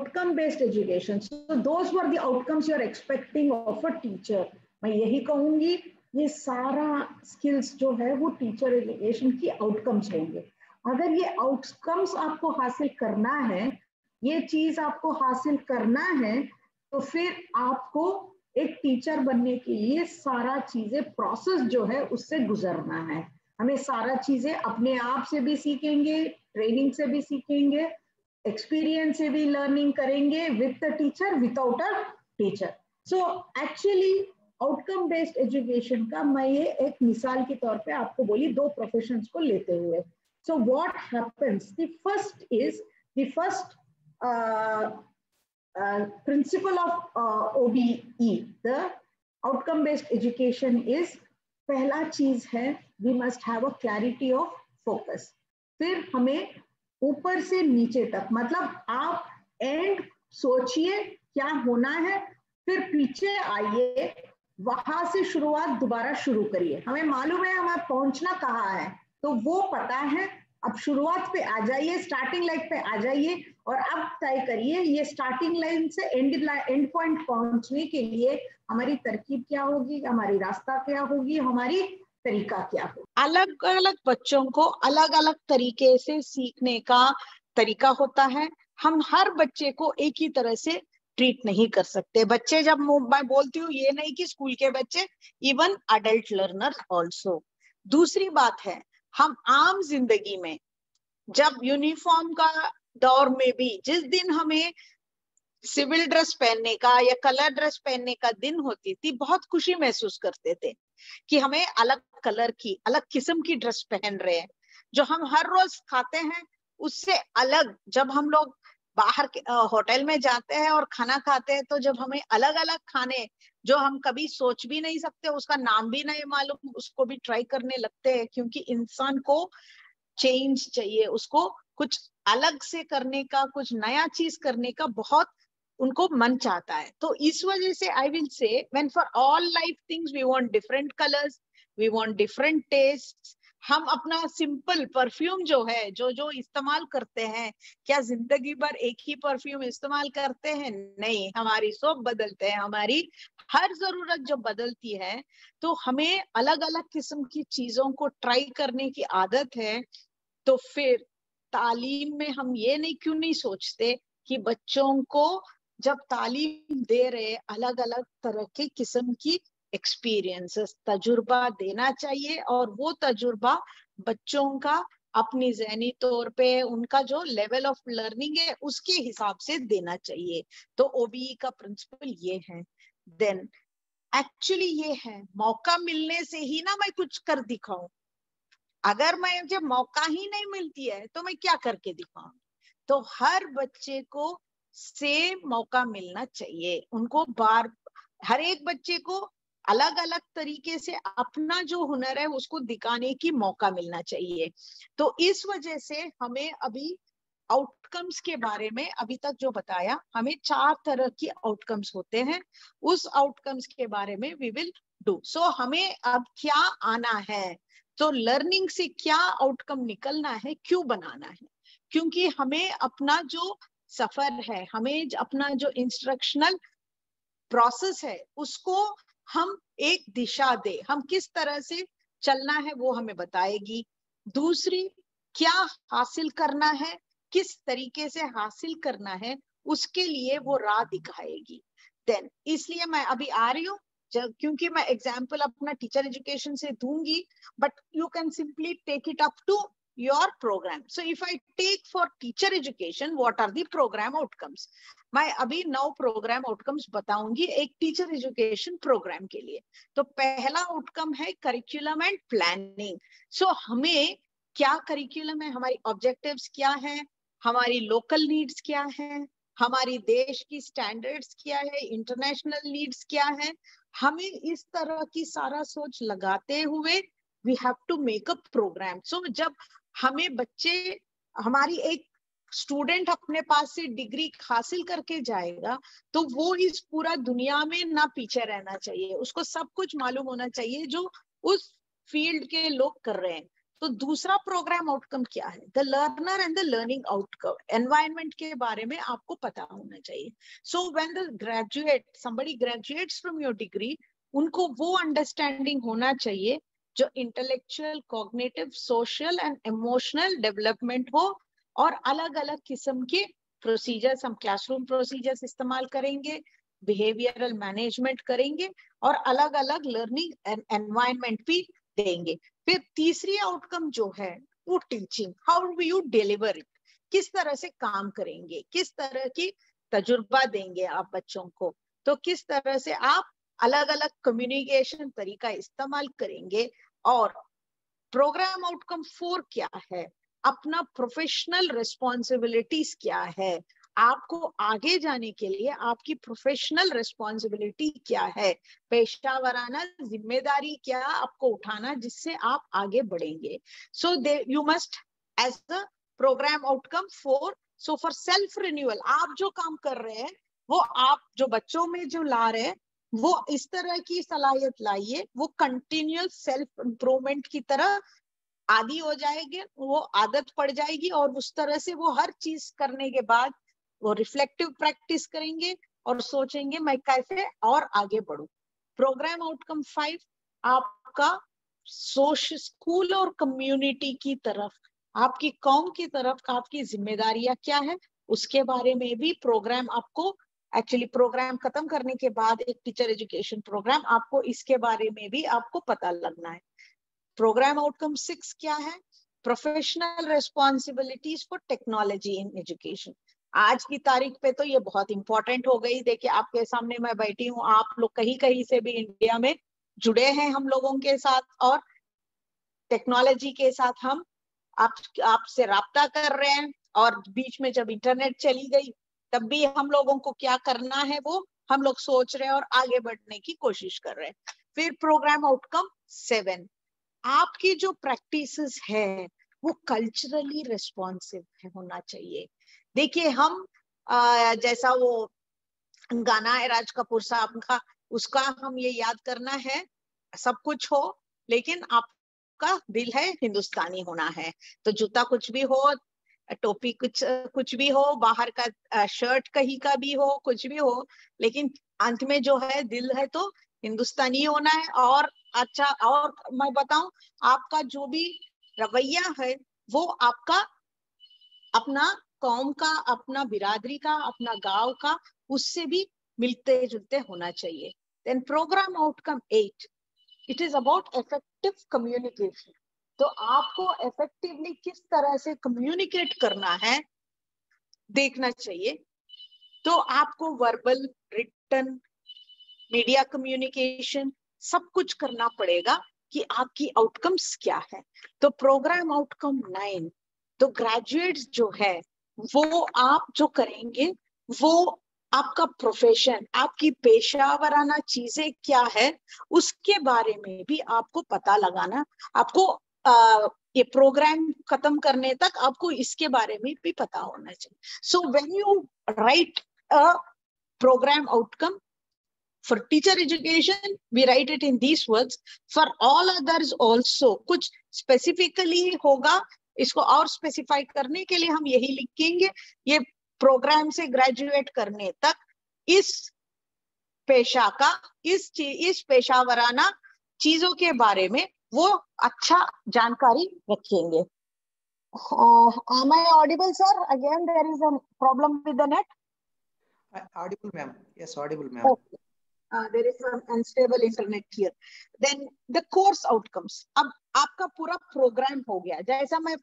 outcome-based education. So those were the outcomes you are expecting of a teacher. मैं यही कहूँगी ये सारा skills जो है वो teacher education की outcomes होंगे. अगर ये outcomes आपको हासिल करना है, ये चीज आपको हासिल करना है, तो फिर आपको एक teacher बनने के लिए सारा चीजें process जो है उससे गुजरना है. हमें सारा चीजें अपने आप से भी सीखेंगे, training से भी सीखेंगे, experience से भी learning करेंगे with the teacher, without a teacher. So actually outcome based education का मैं ये एक मिसाल के तौर पे आपको बोली दो professions को लेते हुए. So what happens? The first is the first uh, uh, principle of uh, O B E, the outcome based education is पहला चीज है we must have a clarity of focus. फिर हमें ऊपर से नीचे तक मतलब आप एंड सोचिए क्या होना है, फिर पीछे आइए, वहां से शुरुआत दोबारा शुरू करिए. हमें मालूम है हमें पहुंचना कहाँ है तो वो पता है. अब शुरुआत पे आ जाइए, स्टार्टिंग लाइन पे आ जाइए और अब तय करिए ये स्टार्टिंग लाइन से एंड एंड पॉइंट पहुंचने के लिए हमारी तरकीब क्या होगी, हमारी रास्ता क्या होगी, हमारी तरीका क्या हो. अलग अलग बच्चों को अलग अलग तरीके से सीखने का तरीका होता है. हम हर बच्चे को एक ही तरह से ट्रीट नहीं कर सकते. बच्चे जब मैं बोलती हूँ ये नहीं कि स्कूल के बच्चे, इवन अडल्ट लर्नर ऑल्सो. दूसरी बात है हम आम जिंदगी में जब यूनिफॉर्म का दौर में भी जिस दिन हमें सिविल ड्रेस पहनने का या कलर ड्रेस पहनने का दिन होती थी बहुत खुशी महसूस करते थे कि हमें अलग कलर की अलग किस्म की ड्रेस पहन रहे हैं. जो हम हर रोज खाते हैं उससे अलग जब हम लोग बाहर होटल में जाते हैं और खाना खाते हैं तो जब हमें अलग अलग खाने जो हम कभी सोच भी नहीं सकते, उसका नाम भी नहीं मालूम, उसको भी ट्राई करने लगते हैं क्योंकि इंसान को चेंज चाहिए. उसको कुछ अलग से करने का, कुछ नया चीज करने का बहुत उनको मन चाहता है. तो इस वजह से I will say when for all life things we want different colours, we want different tastes. हम अपना सिंपल परफ्यूम जो है जो जो इस्तेमाल करते हैं, क्या जिंदगी भर एक ही परफ्यूम इस्तेमाल करते हैं? नहीं, हमारी सोप बदलते हैं, हमारी हर जरूरत जो बदलती है, तो हमें अलग अलग किस्म की चीजों को ट्राई करने की आदत है। तो फिर तालीम में हम ये नहीं क्यों नहीं सोचते कि बच्चों को जब तालीम दे रहे अलग अलग तरह के किस्म की एक्सपीरियंसेस, तजुर्बा देना चाहिए, और वो तजुर्बा बच्चों का अपनी ज़हनी तौर पे उनका जो लेवल ऑफ लर्निंग है उसके हिसाब से देना चाहिए। तो ओबीई का प्रिंसिपल ये है। देन एक्चुअली ये है, मौका मिलने से ही ना मैं कुछ कर दिखाऊं। अगर मैं मुझे मौका ही नहीं मिलती है तो मैं क्या करके दिखाऊं? तो हर बच्चे को सेम मौका मिलना चाहिए। उनको बार हर एक बच्चे को अलग अलग तरीके से अपना जो हुनर है उसको दिखाने की मौका मिलना चाहिए। तो इस वजह से हमें अभी आउटकम्स के बारे में अभी तक जो बताया, हमें चार तरह की आउटकम्स होते हैं, उस आउटकम्स के बारे में वी विल डू। सो हमें अब क्या आना है, तो लर्निंग से क्या आउटकम निकलना है, क्यों बनाना है? क्योंकि हमें अपना जो सफर है, हमें अपना जो इंस्ट्रक्शनल प्रोसेस है उसको हम एक दिशा दे, हम किस तरह से चलना है वो हमें बताएगी। दूसरी, क्या हासिल करना है, किस तरीके से हासिल करना है, उसके लिए वो राह दिखाएगी। देन इसलिए मैं अभी आ रही हूँ, क्योंकि मैं एग्जाम्पल अपना टीचर एजुकेशन से दूंगी, but you can simply take it up to your program. So if I take for teacher education, what are the program outcomes? मैं अभी नौ program outcomes बताऊंगी एक teacher education program के लिए। तो पहला outcome है curriculum and planning. So हमें क्या curriculum है, हमारी objectives क्या है, हमारी local needs क्या है, हमारी देश की standards क्या है, international needs क्या है, हमें इस तरह की सारा सोच लगाते हुए we have to make a program. So जब हमें बच्चे, हमारी एक स्टूडेंट अपने पास से डिग्री हासिल करके जाएगा तो वो इस पूरा दुनिया में ना पीछे रहना चाहिए, उसको सब कुछ मालूम होना चाहिए जो उस फील्ड के लोग कर रहे हैं। तो दूसरा प्रोग्राम आउटकम क्या है, the learner and the learning outcome, environment के बारे में आपको पता होना चाहिए। So when the graduate somebody graduates from your degree, उनको वो अंडरस्टैंडिंग होना चाहिए जो intellectual, cognitive, social and emotional development हो, और अलग अलग किस्म के प्रोसीजर्स, हम क्लासरूम प्रोसीजर्स इस्तेमाल करेंगे, बिहेवियरल मैनेजमेंट करेंगे, और अलग अलग लर्निंग एनवायरमेंट भी देंगे। फिर तीसरी आउटकम जो है वो teaching, how do you deliver it, किस तरह से काम करेंगे, किस तरह की तजुर्बा देंगे आप बच्चों को, तो किस तरह से आप अलग अलग कम्युनिकेशन तरीका इस्तेमाल करेंगे। और प्रोग्राम आउटकम फोर क्या है, अपना प्रोफेशनल रिस्पॉन्सिबिलिटीज क्या है, आपको आगे जाने के लिए आपकी प्रोफेशनल रिस्पॉन्सिबिलिटी क्या है, पेशावराना जिम्मेदारी क्या आपको उठाना जिससे आप आगे बढ़ेंगे। So they you must as the programme outcome four. So for self renewal, आप जो काम कर रहे हैं वो आप जो बच्चों में जो ला रहे हैं वो इस तरह की सलाहियत लाइए, वो कंटिन्यूअस सेल्फ इम्प्रूवमेंट की तरह आदी हो जाएगी, वो आदत पड़ जाएगी, और उस तरह से वो हर चीज करने के बाद वो रिफ्लेक्टिव प्रैक्टिस करेंगे और सोचेंगे मैं कैसे और आगे बढ़ूं। प्रोग्राम आउटकम फाइव, आपका सोशल, स्कूल और कम्युनिटी की तरफ, आपकी कौम की तरफ आपकी जिम्मेदारियां क्या है उसके बारे में भी प्रोग्राम आपको, एक्चुअली प्रोग्राम खत्म करने के बाद एक टीचर एजुकेशन प्रोग्राम, आपको इसके बारे में भी आपको पता लगना है। प्रोग्राम आउटकम सिक्स क्या है, professional responsibilities for technology in education. आज की तारीख पे तो ये बहुत इंपॉर्टेंट हो गई। देखिए आपके सामने मैं बैठी हूँ, आप लोग कहीं कहीं से भी इंडिया में जुड़े हैं हम लोगों के साथ, और टेक्नोलॉजी के साथ हम आप आपसे राब्ता कर रहे हैं, और बीच में जब इंटरनेट चली गई तब भी हम लोगों को क्या करना है वो हम लोग सोच रहे हैं और आगे बढ़ने की कोशिश कर रहे हैं। फिर प्रोग्राम आउटकम सेवन, आपकी जो प्रैक्टिसेस है वो कल्चरली रेस्पॉन्सिव होना चाहिए। देखिए हम आ, जैसा वो गाना है राज कपूर साहब का, उसका हम ये याद करना है, सब कुछ हो लेकिन आपका दिल है हिंदुस्तानी होना है, तो जूता कुछ भी हो, टोपी कुछ कुछ भी हो, बाहर का शर्ट कहीं का भी हो, कुछ भी हो, लेकिन अंत में जो है दिल है तो हिंदुस्तानी होना है। और अच्छा, और मैं बताऊं, आपका जो भी रवैया है वो आपका अपना कौम का, अपना बिरादरी का, अपना गांव का, उससे भी मिलते जुलते होना चाहिए। Then programme outcome eight, it is about effective communication. तो आपको इफेक्टिवली किस तरह से कम्युनिकेट करना है देखना चाहिए। तो आपको वर्बल, रिटन, मीडिया कम्युनिकेशन सब कुछ करना पड़ेगा कि आपकी आउटकम्स क्या है। तो प्रोग्राम आउटकम नाइन, तो ग्रेजुएट्स जो है वो आप जो करेंगे वो आपका प्रोफेशन, आपकी पेशावराना चीजें क्या है उसके बारे में भी आपको पता लगाना, आपको Uh, ये प्रोग्राम खत्म करने तक आपको इसके बारे में भी पता होना चाहिए। So when you write a programme outcome for teacher education, we write it in these words, for all others also. कुछ स्पेसिफिकली होगा, इसको और स्पेसिफाई करने के लिए हम यही लिखेंगे, ये प्रोग्राम से ग्रेजुएट करने तक इस पेशा का, इस इस पेशावराना चीजों के बारे में वो अच्छा जानकारी रखेंगे। Am I audible, sir? Again, there is a problem with the net. Audible, ma'am. Yes, audible, ma'am. Okay. Uh, there is some unstable internet here. Then the course outcomes. अब आपका पूरा प्रोग्राम हो गया, जैसा मैं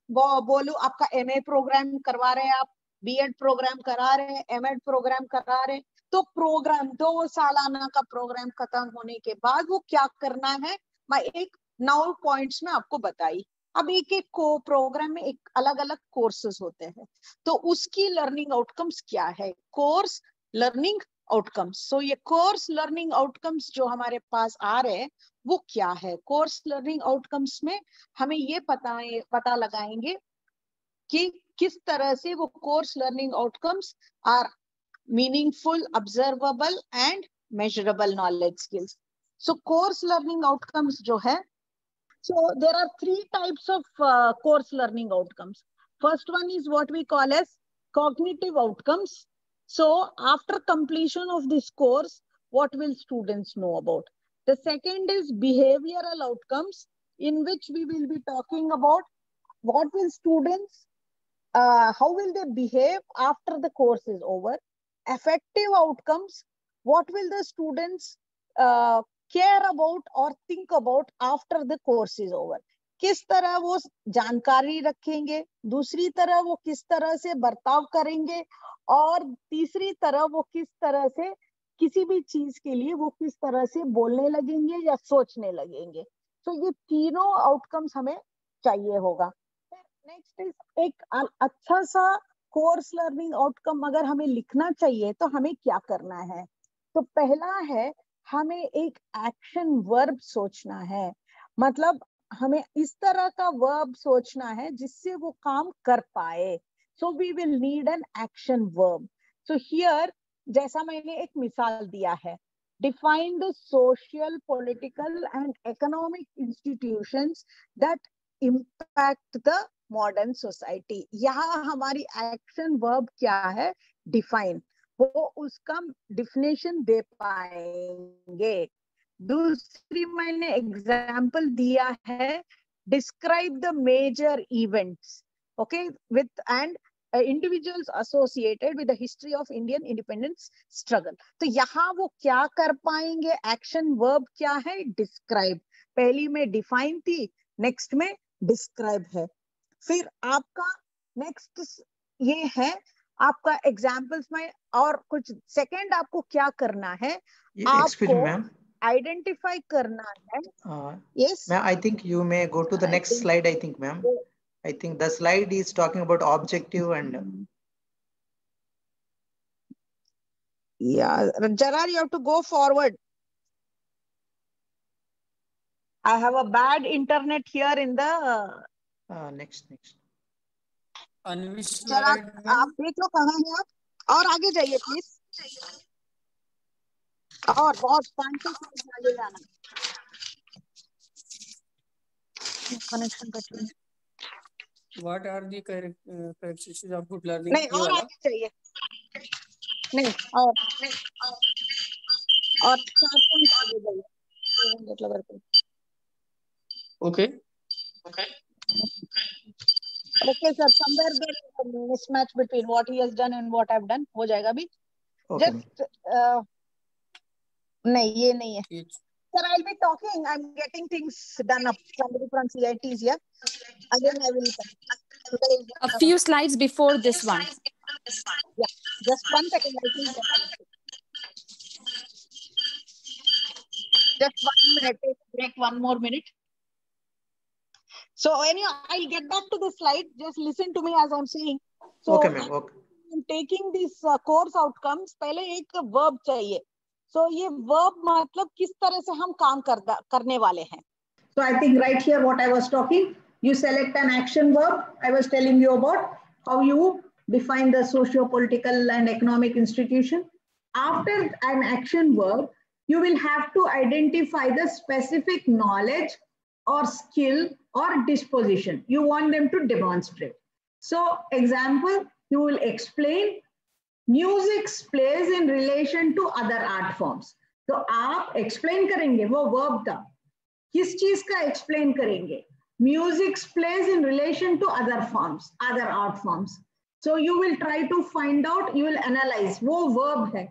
बोलूँ आपका एम ए प्रोग्राम करवा रहे हैं, आप बी एड प्रोग्राम करा रहे हैं, एम एड प्रोग्राम करा रहे हैं, तो प्रोग्राम दो सालाना का प्रोग्राम खत्म होने के बाद वो क्या करना है मैं एक नौ पॉइंट्स में आपको बताई। अब एक एक को प्रोग्राम में एक अलग अलग कोर्सेज होते हैं, तो उसकी लर्निंग आउटकम्स क्या है, कोर्स लर्निंग आउटकम्स। सो ये कोर्स लर्निंग आउटकम्स जो हमारे पास आ रहे हैं वो क्या है। कोर्स लर्निंग आउटकम्स में हमें ये पता पता लगाएंगे कि किस तरह से वो course learning outcomes are meaningful, observable and measurable knowledge skills. So course learning outcomes जो है, so there are three types of uh, course learning outcomes. First one is what we call as cognitive outcomes. So after completion of this course, what will students know about? The second is behavioral outcomes, in which we will be talking about what will students, uh, how will they behave after the course is over. Affective outcomes, what will the students uh, care about or think about after the course is over. किस तरह वो जानकारी रखेंगे, दूसरी तरह वो किस तरह से बर्ताव करेंगे, और तीसरी तरह वो किस तरह से किसी भी चीज के लिए वो किस तरह से बोलने लगेंगे या सोचने लगेंगे। तो ये तीनों आउटकम्स हमें चाहिए होगा। नेक्स्ट इज एक अच्छा सा कोर्स लर्निंग आउटकम अगर हमें लिखना चाहिए तो हमें क्या करना है। तो पहला है हमें एक एक्शन वर्ब सोचना है, मतलब हमें इस तरह का वर्ब सोचना है जिससे वो काम कर पाए। So we will need an action verb. So here जैसा मैंने एक मिसाल दिया है, define the social, political and economic institutions that impact the modern society. यहाँ हमारी एक्शन वर्ब क्या है, डिफाइन, वो उसका डिफिनेशन दे पाएंगे। दूसरी मैंने एग्जाम्पल दिया है, describe the major events, okay, with and individuals associated with the history of Indian independence struggle. तो यहाँ वो क्या कर पाएंगे, एक्शन वर्ब क्या है, डिस्क्राइब। पहली में डिफाइन थी, नेक्स्ट में डिस्क्राइब है। फिर आपका नेक्स्ट ये है आपका एग्जाम्पल्स में, और कुछ सेकंड आपको क्या करना है, आपको आइडेंटिफाई करना है। Yes ma'am, I think you may go to the next slide. I think ma'am, I think the slide is talking about objective and या जरा you have to go forward. I have a bad internet here in the next next आप देख लो कहाँ है आप, और आगे जाइए प्लीज, और बहुत पाँच सौ आगे जाना। कनेक्शन करते हैं। What are the characteristics of good learning? नहीं और आगे चाहिए, नहीं और और चार पॉइंट आगे जाइए। Okay okay okay sir, somewhere there mismatch between what he has done and what I have done हो जाएगा अभी। जस्ट नहीं ये नहीं है sir, I'll be talking, I'm getting things done up, somebody from C I T is here, again I will a few slides before this one, yeah just one second, I think just one minute, take break one more minute. So anyway, I'll get back to the slide, just listen to me as I'm saying. So okay ma'am, okay, I'm taking this uh, course outcomes, pehle ek verb chahiye. So ये verb मतलब किस तरह से हम काम करदा करने वाले हैं. So I think right here what I was talking, you select an action verb, I was telling you about how you define the socio-political and economic institution. After an action verb you will have to identify the specific knowledge or skill or disposition you want them to demonstrate. So example, you will explain music plays in relation to other art forms. तो आप explain करेंगे, वो verb था, किस चीज का explain करेंगे? Music plays in relation to other forms, other art forms. So you will try to find out, you will analyze, वो verb है.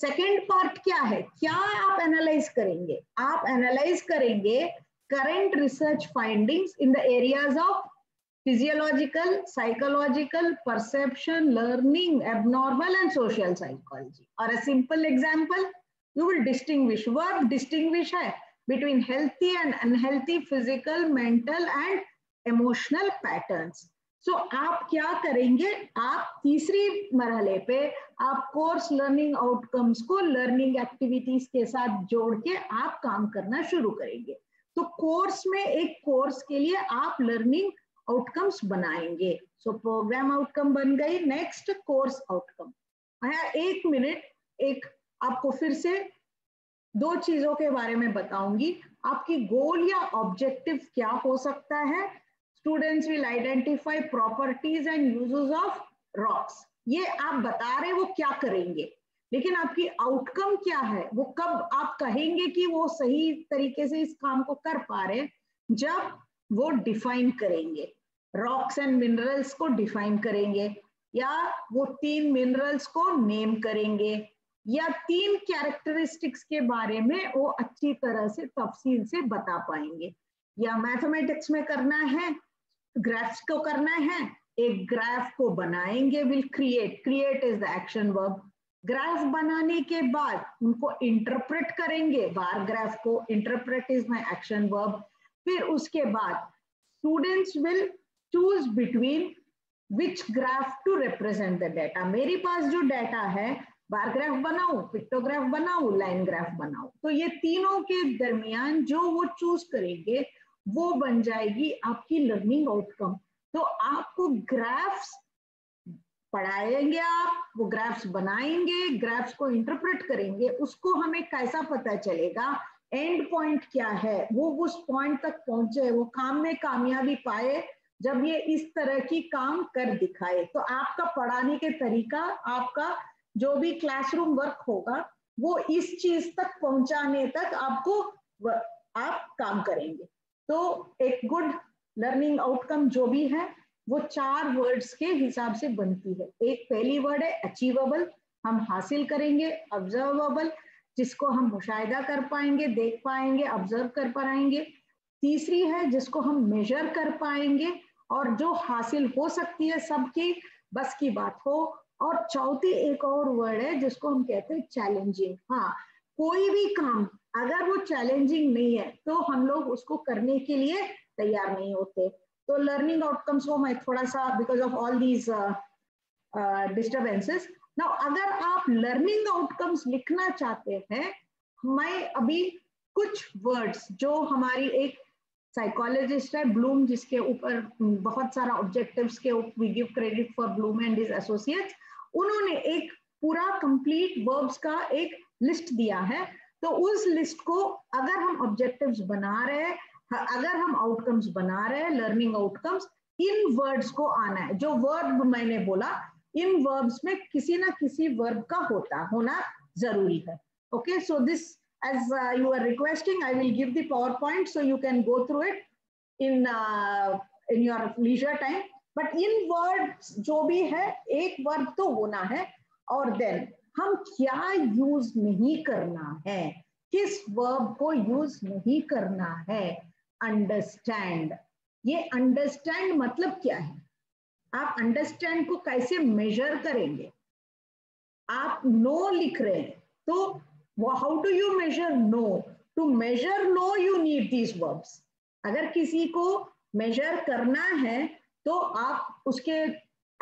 Second part क्या है? क्या आप analyze करेंगे? आप analyze करेंगे current research findings in the areas of physiological, psychological, perception, learning, abnormal and social psychology. Or a simple example, you will distinguish, verb distinguish hai between healthy and unhealthy physical, mental and emotional patterns. So aap kya karenge, aap teesri marhale pe aap course learning outcomes ko learning activities ke sath jod ke aap kaam karna shuru karenge. To course mein ek course ke liye aap learning outcomes बनाएंगे. So programme outcome बन गई, next course outcome आया. एक minute, एक आपको फिर से दो चीजों के बारे में बताऊंगी. आपकी गोल या ऑब्जेक्टिव क्या हो सकता है? Students will identify properties and uses of rocks. ये आप बता रहे वो क्या करेंगे, लेकिन आपकी आउटकम क्या है? वो कब आप कहेंगे कि वो सही तरीके से इस काम को कर पा रहे? जब वो डिफाइन करेंगे, रॉक्स एंड मिनरल्स को डिफाइन करेंगे, या वो तीन मिनरल्स को नेम करेंगे, या तीन कैरेक्टरिस्टिक्स के बारे में वो अच्छी तरह से तफसील से बता पाएंगे. या मैथमेटिक्स में करना है, ग्राफ्स को करना है, एक ग्राफ को बनाएंगे, will create, create is the action verb. Graph बनाने के बाद उनको इंटरप्रेट करेंगे, बार ग्राफ को, interpret is my action verb. फिर उसके बाद students will choose between which graph to represent the data. मेरे पास जो डाटा है, बार ग्राफ बनाऊं, पिक्टोग्राफ बनाऊं, लाइन ग्राफ बनाऊं, तो ये तीनों के दरमियान जो वो चूज करेंगे वो बन जाएगी आपकी लर्निंग आउटकम. तो आपको ग्राफ्स पढ़ाएंगे, आप वो ग्राफ्स बनाएंगे, ग्राफ्स को इंटरप्रेट करेंगे, उसको हमें कैसा पता चलेगा एंड पॉइंट क्या है? वो उस पॉइंट तक पहुंचे, वो काम में कामयाबी पाए जब ये इस तरह की काम कर दिखाए. तो आपका पढ़ाने के तरीका, आपका जो भी क्लासरूम वर्क होगा, वो इस चीज तक पहुंचाने तक आपको आप काम करेंगे. तो एक गुड लर्निंग आउटकम जो भी है वो चार वर्ड्स के हिसाब से बनती है. एक पहली वर्ड है अचीवेबल, हम हासिल करेंगे. ऑब्जर्वेबल, जिसको हम मुशाहिदा कर पाएंगे, देख पाएंगे, ऑब्जर्व कर पाएंगे. तीसरी है जिसको हम मेजर कर पाएंगे और जो हासिल हो सकती है, सबकी बस की बात हो. और चौथी एक और वर्ड है जिसको हम कहते हैं चैलेंजिंग. हाँ, कोई भी काम अगर वो चैलेंजिंग नहीं है तो हम लोग उसको करने के लिए तैयार नहीं होते. तो लर्निंग आउटकम्स को मैं थोड़ा सा, because of all these disturbances, Now, अगर आप लर्निंग आउटकम्स लिखना चाहते हैं, मैं अभी कुछ वर्ड्स जो हमारी एक साइकोलॉजिस्ट है ब्लूम, जिसके ऊपर बहुत सारा ऑब्जेक्टिव्स के ऊपर we give credit for Bloom and his associates, उन्होंने एक पूरा कंप्लीट वर्ब्स का एक लिस्ट दिया है. तो उस लिस्ट को अगर हम ऑब्जेक्टिव्स बना रहे हैं, अगर हम आउटकम्स बना रहे हैं, लर्निंग आउटकम्स, इन वर्ड्स को आना है। जो वर्ब मैंने बोला, इन वर्ब्स में किसी ना किसी वर्ब का होता होना जरूरी है। Okay, so this as uh, you are requesting, I will give the PowerPoint so you can go through it in uh, in your leisure time. But in words, जो भी है, एक वर्ब तो होना है, और then हम क्या use नहीं करना है, किस verb को use नहीं करना है, understand। ये understand मतलब क्या है? आप understand को कैसे measure करेंगे? आप no लिख रहे हैं तो how do you measure no? To measure no you need these verbs. अगर किसी को measure करना है तो आप उसके,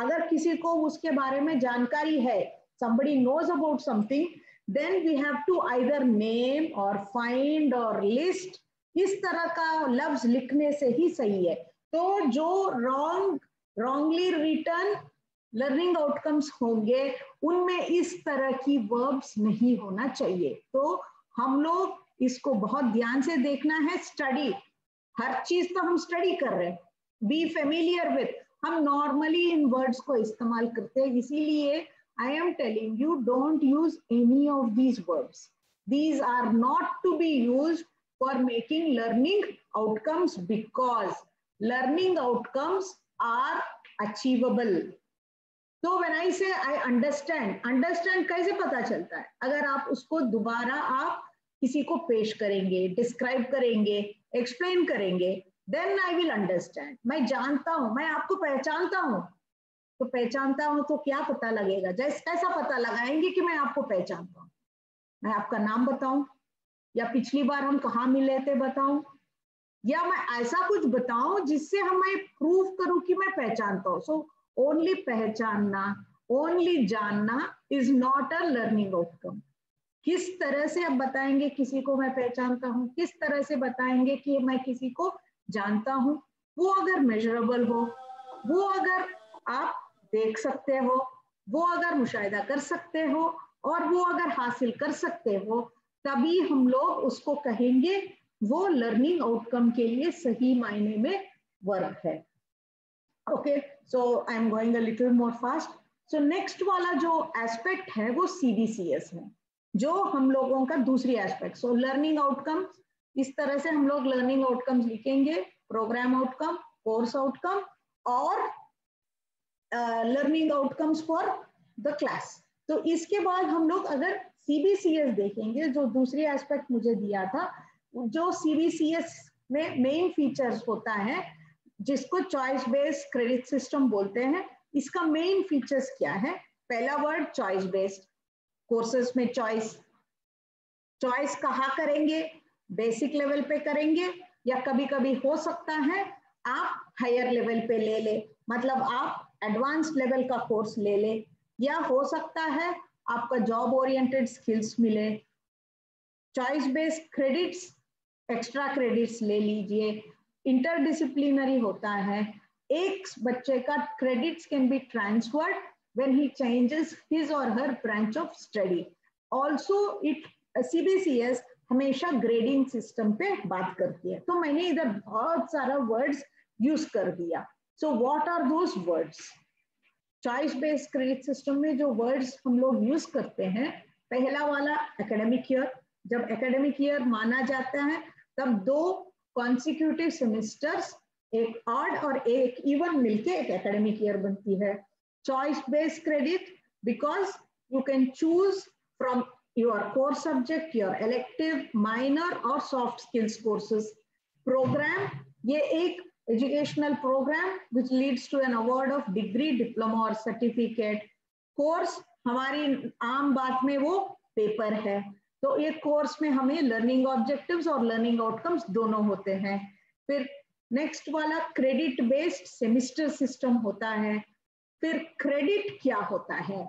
अगर किसी को उसके बारे में जानकारी है, somebody knows about something, then we have to either name or find or list. इस तरह का लफ्ज लिखने से ही सही है। तो जो wrong, wrongly written learning outcomes होंगे उनमें इस तरह की वर्ब्स नहीं होना चाहिए। तो हम लोग इसको बहुत ध्यान से देखना है। स्टडी, हर चीज तो हम स्टडी कर रहे हैं, बी फेमिलियर विथ, हम नॉर्मली इन वर्ड्स को इस्तेमाल करते हैं। इसीलिए I am telling you don't use any of these verbs, these are not to be use for making learning outcomes, because learning outcomes are achievable. तो so when I say I understand, understand कैसे पता चलता है? अगर आप उसको दोबारा आप किसी को पेश करेंगे, डिस्क्राइब करेंगे, एक्सप्लेन करेंगे, then I will understand। मैं जानता हूँ, मैं आपको पहचानता हूँ। तो पहचानता हूँ तो क्या पता लगेगा? जैसे कैसा पता लगाएंगे कि मैं आपको पहचानता हूँ? मैं आपका नाम बताऊँ, या पिछली बार हम कहाँ मिले थे बताऊँ, या मैं ऐसा कुछ बताऊँ जिससे हमें प्रूव करूँ कि मैं पहचानता हूँ। सो so, Only पहचानना, only जानना is not a learning outcome। किस तरह से अब बताएंगे किसी को मैं पहचानता हूँ, किस तरह से बताएंगे कि मैं किसी को जानता हूँ? वो अगर मेजरेबल हो, वो अगर आप देख सकते हो, वो अगर मुशाहिदा कर सकते हो, और वो अगर हासिल कर सकते हो, तभी हम लोग उसको कहेंगे वो लर्निंग आउटकम के लिए सही मायने में वर्ब है। Okay, so I'm going a little more fast. So next वाला जो aspect है वो C B C S है, जो हम लोगों का दूसरी aspect। So learning outcomes, इस तरह से हम लोग learning outcomes लिखेंगे, program outcome, course outcome और uh, learning outcomes for the class। तो इसके बाद हम लोग अगर C B C S देखेंगे, जो दूसरी aspect मुझे दिया था, जो C B C S में main features होता है, जिसको चॉइस बेस्ड क्रेडिट सिस्टम बोलते हैं। इसका मेन फीचर्स क्या है? पहला वर्ड चॉइस बेस्ड, कोर्सेज में चॉइस। चॉइस कहाँ करेंगे? बेसिक लेवल पे करेंगे, या कभी कभी हो सकता है आप हायर लेवल पे ले ले, मतलब आप एडवांस लेवल का कोर्स ले ले, या हो सकता है आपका जॉब ओरिएंटेड स्किल्स मिले। Choice based credits, extra credits ले लीजिए। इंटरडिसिप्लिनरी होता है, एक बच्चे का credits can be transferred when he changes his और her branch of study. Also it CBCS हमेशा ग्रेडिंग सिस्टम पे बात करती है। तो मैंने इधर बहुत सारा वर्ड्स यूज कर दिया। So what are those words? Choice based credit system में जो वर्ड्स हम लोग यूज करते हैं, पहला वाला एकेडमिक ईयर। जब एकेडमिक ईयर माना जाता है तब दो कॉन्सिक्यूटिव सेमेस्टर्स, एक ऑड और एक इवन मिलके एक एकेडमिक ईयर बनती है। Choice based credit, because you can choose from your core subject, your elective, minor और सॉफ्ट स्किल्स कोर्सेज। प्रोग्राम, ये एक educational programme which leads to an award of degree, diploma और certificate. Course, हमारी आम बात में वो पेपर है। तो एक कोर्स में हमें लर्निंग ऑब्जेक्टिव्स और लर्निंग आउटकम्स दोनों होते हैं। फिर नेक्स्ट वाला क्रेडिट बेस्ड सेमेस्टर सिस्टम होता है। फिर क्रेडिट क्या होता है?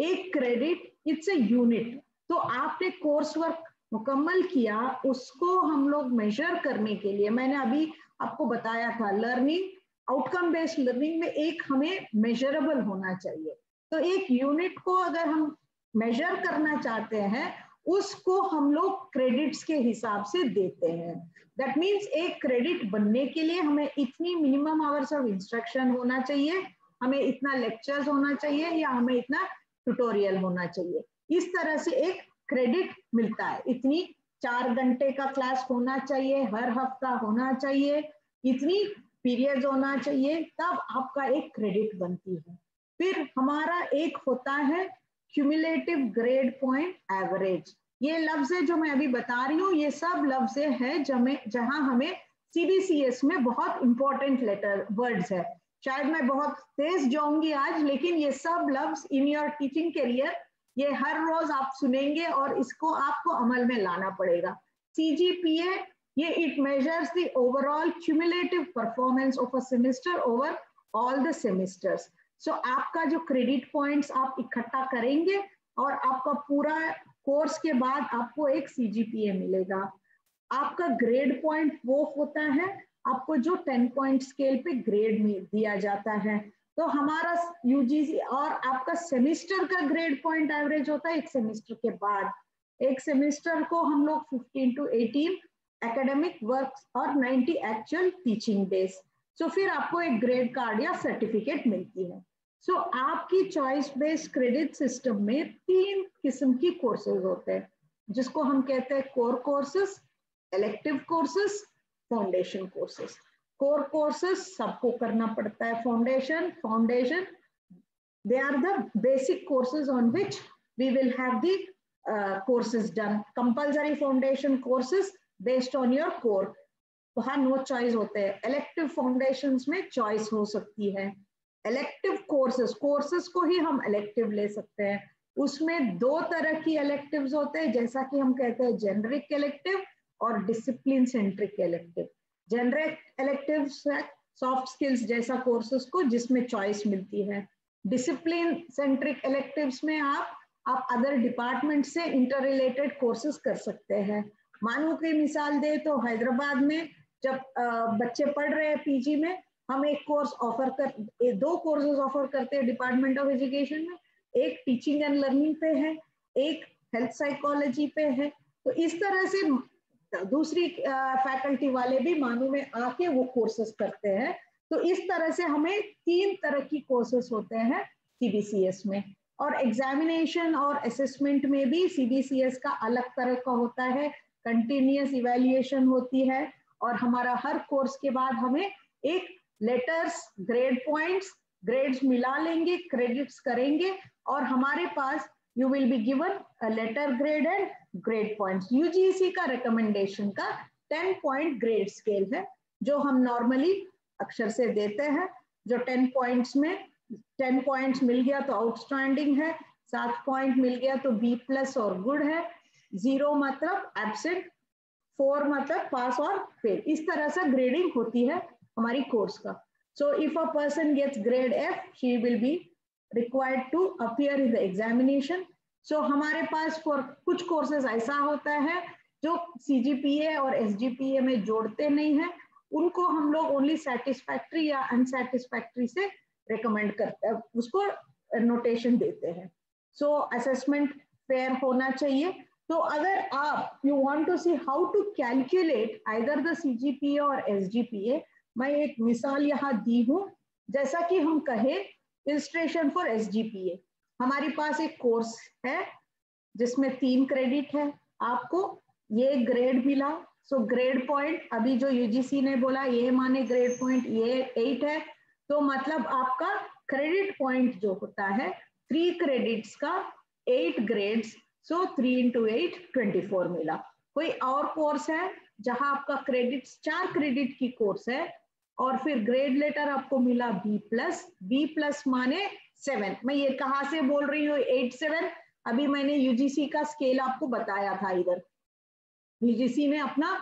एक क्रेडिट इट्स अ यूनिट। तो आपने कोर्स वर्क मुकम्मल किया, उसको हम लोग मेजर करने के लिए, मैंने अभी आपको बताया था, लर्निंग आउटकम बेस्ड लर्निंग में एक हमें मेजरेबल होना चाहिए। तो एक यूनिट को अगर हम मेजर करना चाहते हैं, उसको हम लोग क्रेडिट्स के हिसाब से देते हैं. दैट मीन्स एक क्रेडिट बनने के लिए हमें इतनी मिनिमम आवर्स ऑफ इंस्ट्रक्शन होना चाहिए, हमें इतना लेक्चर्स होना चाहिए या हमें इतना ट्यूटोरियल होना चाहिए. इस तरह से एक क्रेडिट मिलता है. इतनी चार घंटे का क्लास होना चाहिए, हर हफ्ता होना चाहिए, इतनी पीरियड होना चाहिए, तब आपका एक क्रेडिट बनती है. फिर हमारा एक होता है क्यूमुलेटिव ग्रेड पॉइंट एवरेज. ये लफ्ज है जो मैं अभी बता रही हूँ, ये सब लफ्ज है जहाँ हमें सीबीसीएस में बहुत इंपॉर्टेंट लेटर वर्ड्स है. शायद मैं बहुत तेज जाऊंगी आज, लेकिन ये सब लफ्ज इन योर टीचिंग करियर ये हर रोज आप सुनेंगे और इसको आपको अमल में लाना पड़ेगा. सीजीपीए ये it measures the overall cumulative performance of a semester over all the semesters. So आपका जो क्रेडिट पॉइंट्स आप इकट्ठा करेंगे और आपका पूरा कोर्स के बाद आपको एक सीजीपीए मिलेगा. आपका ग्रेड पॉइंट वो होता है आपको जो टेन पॉइंट स्केल पे ग्रेड में दिया जाता है. तो हमारा यूजीसी और आपका सेमेस्टर का ग्रेड पॉइंट एवरेज होता है एक सेमेस्टर के बाद. एक सेमेस्टर को हम लोग fifteen to eighteen academic works और ninety actual teaching days. So फिर आपको एक ग्रेड कार्ड या सर्टिफिकेट मिलती है. सो so, आपकी चॉइस बेस्ड क्रेडिट सिस्टम में तीन किस्म की कोर्सेज होते हैं, जिसको हम कहते हैं core courses, elective courses, foundation courses. Core courses सबको करना पड़ता है. Foundation foundation they are the basic courses on which we will have the courses done. Compulsory foundation courses based on your core, वहाँ नो चॉइस होते हैं. Elective foundation में choice हो सकती है. इलेक्टिव कोर्सेज कोर्सेज को ही हम इलेक्टिव ले सकते हैं. उसमें दो तरह की इलेक्टिव्स होते हैं, जैसा कि हम कहते हैं जेनरिक इलेक्टिव और discipline centric elective. Generic electives है सॉफ्ट स्किल्स जैसा कोर्सेज को, जिसमें चॉइस मिलती है. डिसिप्लिन सेंट्रिक इलेक्टिव्स में आप आप अदर डिपार्टमेंट से इंटर रिलेटेड कोर्सेज कर सकते हैं. मानो कि मिसाल दे तो हैदराबाद में जब बच्चे पढ़ रहे हैं पीजी में, हम एक कोर्स ऑफर कर दो कोर्सेज ऑफर करते हैं डिपार्टमेंट ऑफ एजुकेशन में. एक टीचिंग एंड लर्निंग पे है, एक हेल्थ साइकोलॉजी पे है. तो इस तरह से दूसरी फैकल्टी वाले भी मानू में आके वो कोर्सेज करते हैं. तो इस तरह से हमें तीन तरह की कोर्सेज होते हैं सीबीसीएस में. और एग्जामिनेशन और असेसमेंट में भी सीबीसीएस का अलग तरह का होता है. कंटिन्यूस इवेल्युएशन होती है और हमारा हर कोर्स के बाद हमें एक लेटर्स, ग्रेड पॉइंट्स, ग्रेड्स मिला लेंगे, क्रेडिट्स करेंगे और हमारे पास you will be given a letter grade and grade points. UGC का रिकमेंडेशन का टेन पॉइंट ग्रेड स्केल है जो हम नॉर्मली अक्षर से देते हैं. जो टेन पॉइंट्स में टेन पॉइंट्स मिल गया तो आउटस्टैंडिंग है, सात पॉइंट मिल गया तो बी प्लस और गुड है, जीरो मतलब एब्सेंट, फोर मतलब पास और फेल. इस तरह से ग्रेडिंग होती है हमारी कोर्स का. So if a person gets grade F, she will be required to appear in the examination. So हमारे पास फॉर कुछ कोर्सेज ऐसा होता है जो सीजीपीए और एसजीपीए में जोड़ते नहीं है, उनको हम लोग ओनली सेटिस्फैक्ट्री या अनसेटिस्फैक्ट्री से रिकमेंड करते हैं, उसको नोटेशन देते हैं. सो असेसमेंट फेयर होना चाहिए. तो अगर आप you want to see how to calculate either the CGPA और एसजीपीए, मैं एक मिसाल यहाँ दी हूँ. जैसा कि हम कहे इलस्ट्रेशन फॉर एसजीपीए, हमारे पास एक कोर्स है जिसमें तीन क्रेडिट है. आपको ये ग्रेड मिला, सो ग्रेड पॉइंट अभी जो यूजीसी ने बोला ये माने ग्रेड पॉइंट ये एट है, तो मतलब आपका क्रेडिट पॉइंट जो होता है थ्री क्रेडिट्स का eight grades, so three into eight twenty four मिला. कोई और कोर्स है जहां आपका क्रेडिट्स चार क्रेडिट की कोर्स है और फिर ग्रेड लेटर आपको मिला बी प्लस. बी प्लस माने सेवन. मैं ये कहाँ से बोल रही हूँ एट सेवन, अभी मैंने यूजीसी का स्केल आपको बताया था. इधर यूजीसी ने अपना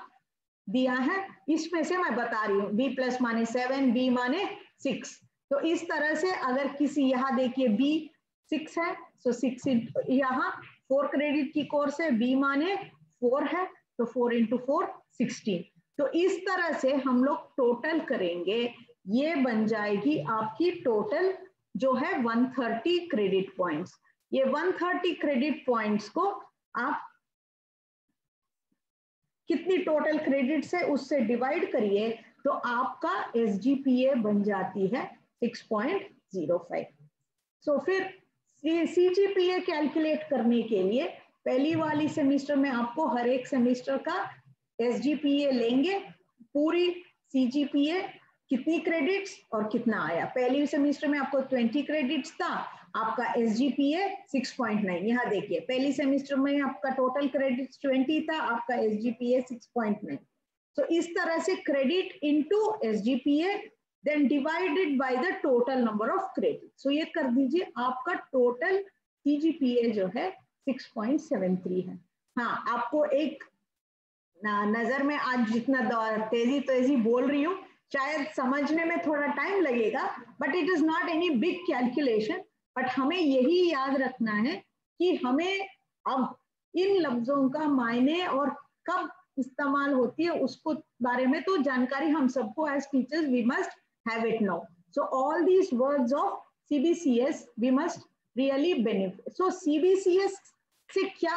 दिया है, इसमें से मैं बता रही हूँ. बी प्लस माने सेवन, बी माने सिक्स. तो इस तरह से अगर किसी यहाँ देखिए बी सिक्स है, सो सिक्स यहाँ फोर क्रेडिट की कोर्स है, बी माने फोर है, तो फोर इंटू फोर सिक्सटीन. तो इस तरह से हम लोग टोटल करेंगे, ये बन जाएगी आपकी टोटल जो है वन थर्टी क्रेडिट पॉइंट्स. ये वन थर्टी क्रेडिट पॉइंट्स को आप कितनी टोटल क्रेडिट्स है उससे डिवाइड करिए तो आपका एसजीपीए बन जाती है six point zero five. So फिर सीजीपीए कैलकुलेट करने के लिए पहली वाली सेमेस्टर में आपको हर एक सेमेस्टर का एसजीपीए लेंगे, पूरी सीजीपीए कितनी क्रेडिट्स और कितना आया। पहली सेमेस्टर में आपको बीस क्रेडिट्स था, आपका एसजीपीए सिक्स पॉइंट नाइन। यहाँ देखिए, पहली सेमेस्टर में आपका टोटल क्रेडिट्स बीस था, आपका SGPA six point nine. So इस तरह से credit into SGPA then divided by the total number of credit. So ये कर दीजिए, आपका टोटल सीजीपीए जो है सिक्स पॉइंट सेवन थ्री है। हाँ, आपको एक नजर में आज जितना तेजी तेजी बोल रही हूँ शायद समझने में थोड़ा टाइम लगेगा, but it is not any big calculation. But हमें यही याद रखना है कि हमें अब इन लफ्जों का मायने और कब इस्तेमाल होती है उसको बारे में तो जानकारी हम सबको as teachers we must have it now. So all these words of CBCS we must really benefit. So CBCS से क्या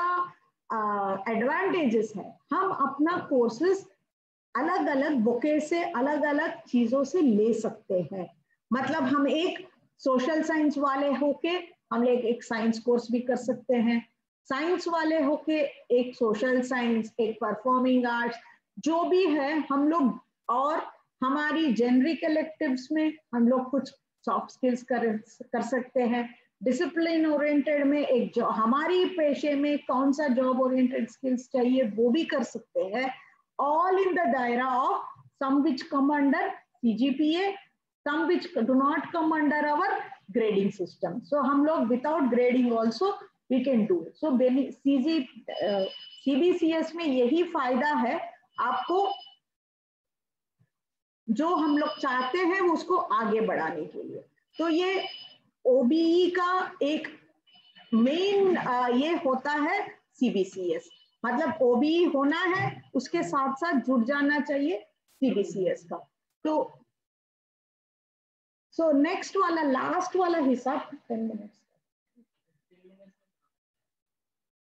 एडवांटेजेस uh, है, हम अपना कोर्सेस अलग अलग बुके से अलग अलग चीजों से ले सकते हैं। मतलब हम एक सोशल साइंस वाले होके हम लोग एक साइंस कोर्स भी कर सकते हैं, साइंस वाले होके एक सोशल साइंस, एक परफॉर्मिंग आर्ट्स, जो भी है हम लोग, और हमारी जेनरिक इलेक्टिव्स में हम लोग कुछ सॉफ्ट स्किल्स कर कर सकते हैं। डिसिप्लिन ओरिएंटेड में एक जो हमारी पेशे में कौन सा जॉब ओरिएंटेड स्किल्स चाहिए वो भी कर सकते हैं। all in the daira of some which come under C G P A, some which do not come under our grading system. So hum log without grading also we can do it. So C B C S में यही फायदा है, आपको जो हम लोग चाहते हैं उसको आगे बढ़ाने के लिए। तो ये O B E का एक मेन ये होता है C B C S। मतलब ओबीई होना है उसके साथ साथ जुड़ जाना चाहिए सीबीसीएस का। तो सो नेक्स्ट वाला लास्ट वाला हिसाब टेन मिनट्स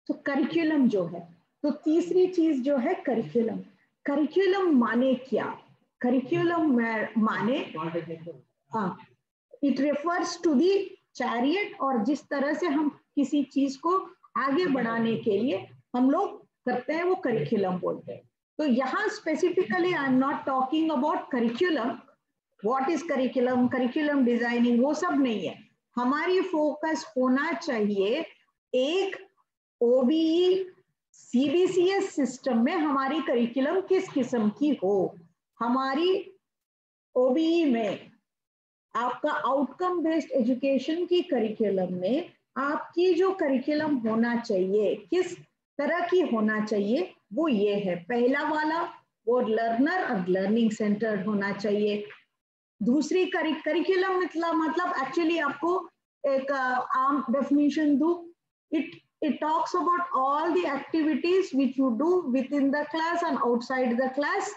तो करिकुलम जो है, तो तीसरी चीज जो है करिकुलम। करिकुलम माने क्या? करिकुलम माने it refers to the chariot, और जिस तरह से हम किसी चीज को आगे बढ़ाने के लिए हम लोग करते हैं वो करिकुलम बोलते हैं। तो यहाँ specifically I am not talking about curriculum, what is curriculum, curriculum designing, वो सब नहीं है। हमारी फोकस होना चाहिए एक ओबीई सीबीसीएस सिस्टम में हमारी करिकुलम किस किस्म की हो। हमारी ओबीई में आपका आउटकम बेस्ड एजुकेशन की करिकुलम में आपकी जो करिकुलम होना चाहिए किस तरह की होना चाहिए वो ये है। पहला वाला वो लर्नर और लर्निंग सेंटर्ड होना चाहिए। दूसरी करिकुलम मतलब मतलब एक्चुअली आपको एक आम डेफिनेशन दूं, it it talks about all the activities which you do with in the class and outside the class,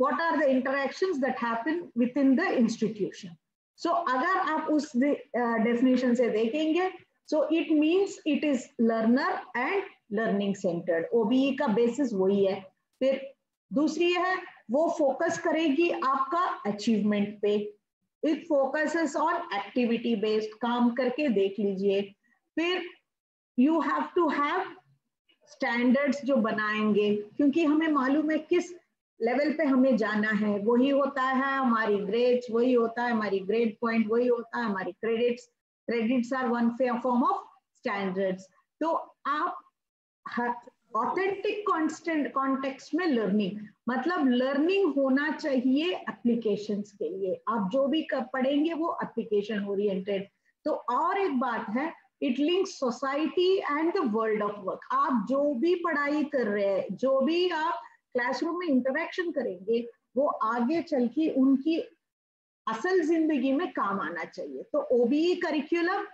what are the interactions that happen with in the institution. So अगर आप उस definition uh, से देखेंगे so it means it is learner and learning centred. OBE का basis वही है। फिर दूसरी है वो फोकस करेगी आपका अचीवमेंट पे, it focuses on activity based, काम करके देख लीजिए। फिर you have to have standards जो बनाएंगे, क्योंकि हमें मालूम है किस लेवल पे हमें जाना है, वही होता है हमारी ग्रेड्स, वही होता है हमारी ग्रेड पॉइंट, वही होता है हमारी credits. Credits are one form of standards. तो आप ऑथेंटिक कांस्टेंट कॉन्टेक्स्ट में लर्निंग मतलब लर्निंग होना चाहिए एप्लीकेशंस के लिए, आप जो भी कर पढ़ेंगे वो एप्लीकेशन ओरिएंटेड। तो और एक बात है, it links society and the world of work. आप जो भी पढ़ाई कर रहे हैं, जो भी आप क्लासरूम में इंटरेक्शन करेंगे वो आगे चल के उनकी असल जिंदगी में काम आना चाहिए। तो ओबीई करिकुलम,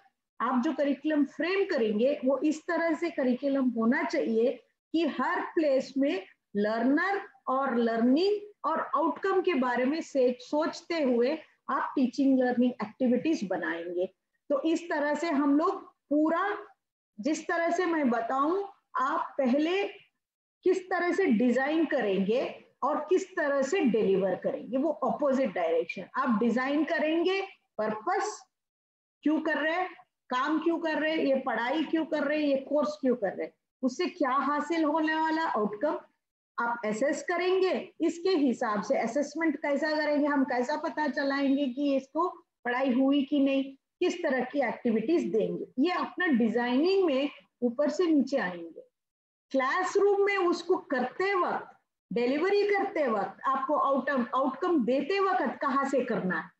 आप जो करिकुलम फ्रेम करेंगे वो इस तरह से करिकुलम होना चाहिए कि हर प्लेस में लर्नर और लर्निंग और आउटकम के बारे में से सोचते हुए आप टीचिंग लर्निंग एक्टिविटीज बनाएंगे। तो इस तरह से हम लोग पूरा, जिस तरह से मैं बताऊं, आप पहले किस तरह से डिजाइन करेंगे और किस तरह से डिलीवर करेंगे, वो ऑपोजिट डायरेक्शन। आप डिजाइन करेंगे, पर्पस क्यों कर रहे हैं, काम क्यों कर रहे हैं, ये पढ़ाई क्यों कर रहे हैं, ये कोर्स क्यों कर रहे हैं, उससे क्या हासिल होने वाला आउटकम आप एसेस करेंगे। इसके हिसाब से असेसमेंट कैसा करेंगे, हम कैसा पता चलाएंगे कि इसको पढ़ाई हुई कि नहीं, किस तरह की एक्टिविटीज देंगे, ये अपना डिजाइनिंग में ऊपर से नीचे आएंगे। क्लासरूम में उसको करते वक्त, डिलीवरी करते वक्त, आपको आउटकम आउटकम देते वक्त कहाँ से करना है,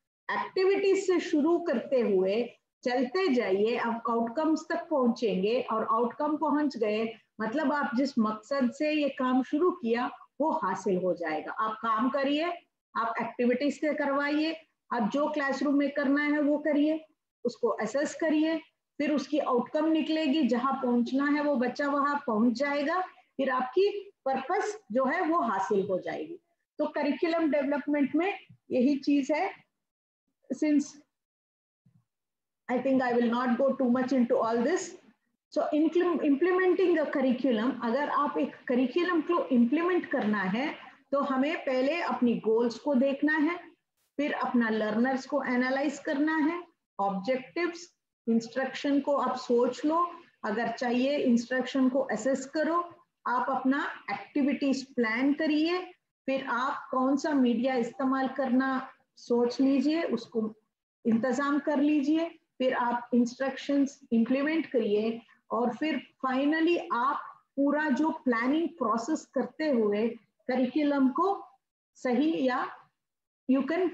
एक्टिविटीज से शुरू करते हुए चलते जाइए, आप आउटकम्स तक पहुंचेंगे। और आउटकम पहुंच गए मतलब आप जिस मकसद से ये काम शुरू किया वो हासिल हो जाएगा। आप काम करिए, आप एक्टिविटीज से करवाइए, आप जो क्लासरूम में करना है वो करिए, उसको असेस करिए, फिर उसकी आउटकम निकलेगी, जहाँ पहुंचना है वो बच्चा वहां पहुंच जाएगा, फिर आपकी पर्पस जो है वो हासिल हो जाएगी। तो करिकुलम डेवलपमेंट में यही चीज है। Since I think I will not go too much into all this. So implementing a curriculum, अगर आप एक curriculum को implement करना है तो हमें पहले अपनी goals को देखना है, फिर अपना learners को analyze करना है, objectives, instruction को आप सोच लो, अगर चाहिए instruction को assess करो, आप अपना activities plan करिए, फिर आप कौन सा media इस्तेमाल करना सोच लीजिए, उसको इंतजाम कर लीजिए, फिर आप इंस्ट्रक्शंस इंप्लीमेंट करिए, और फिर फाइनली आप पूरा जो प्लानिंग प्रोसेस करते हुए करिकुलम को सही या you can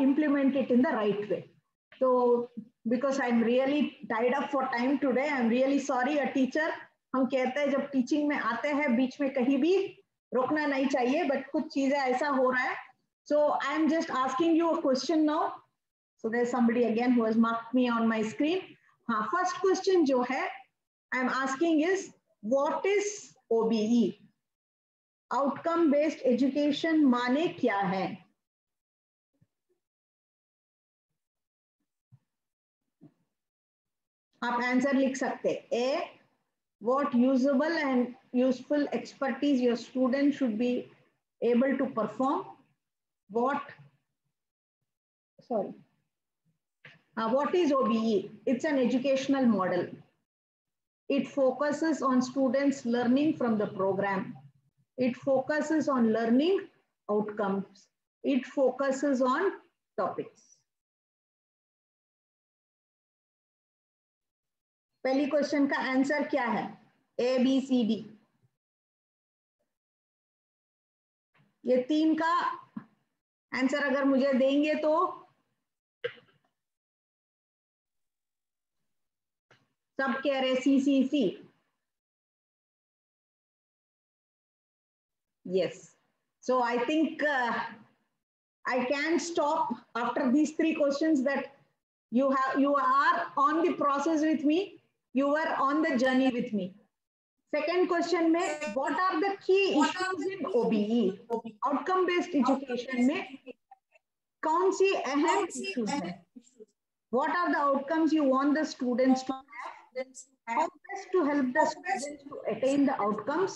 implement it in the right way. तो because I am really tied up for time today, I am really sorry a teacher. हम कहते हैं जब टीचिंग में आते हैं बीच में कहीं भी रोकना नहीं चाहिए, बट कुछ चीजें ऐसा हो रहा है। So I am just asking you a question now. So there's somebody again who has marked me on my screen. हाँ, first question जो है I'm asking is what is O B E? Outcome based education माने क्या है? आप answer लिख सकते। A, what usable and useful expertise your student should be able to perform? What? Sorry. Uh, what is O B E? It's an educational model. It focuses on students learning from the program. It focuses on learning outcomes. It focuses on topics. पहली question का answer क्या है? A, B, C, D. ये तीन का answer अगर मुझे देंगे तो सब कह रहे सी सी सी। Yes, so I think uh, I can stop after these three questions. That you have, you are on the process with me. You were on the journey with me. Second question में what are the key what issues the in O B E? Outcome based education में कौन सी अहम issues हैं? What are the outcomes you want the students to have? How best to help the students to attain the outcomes?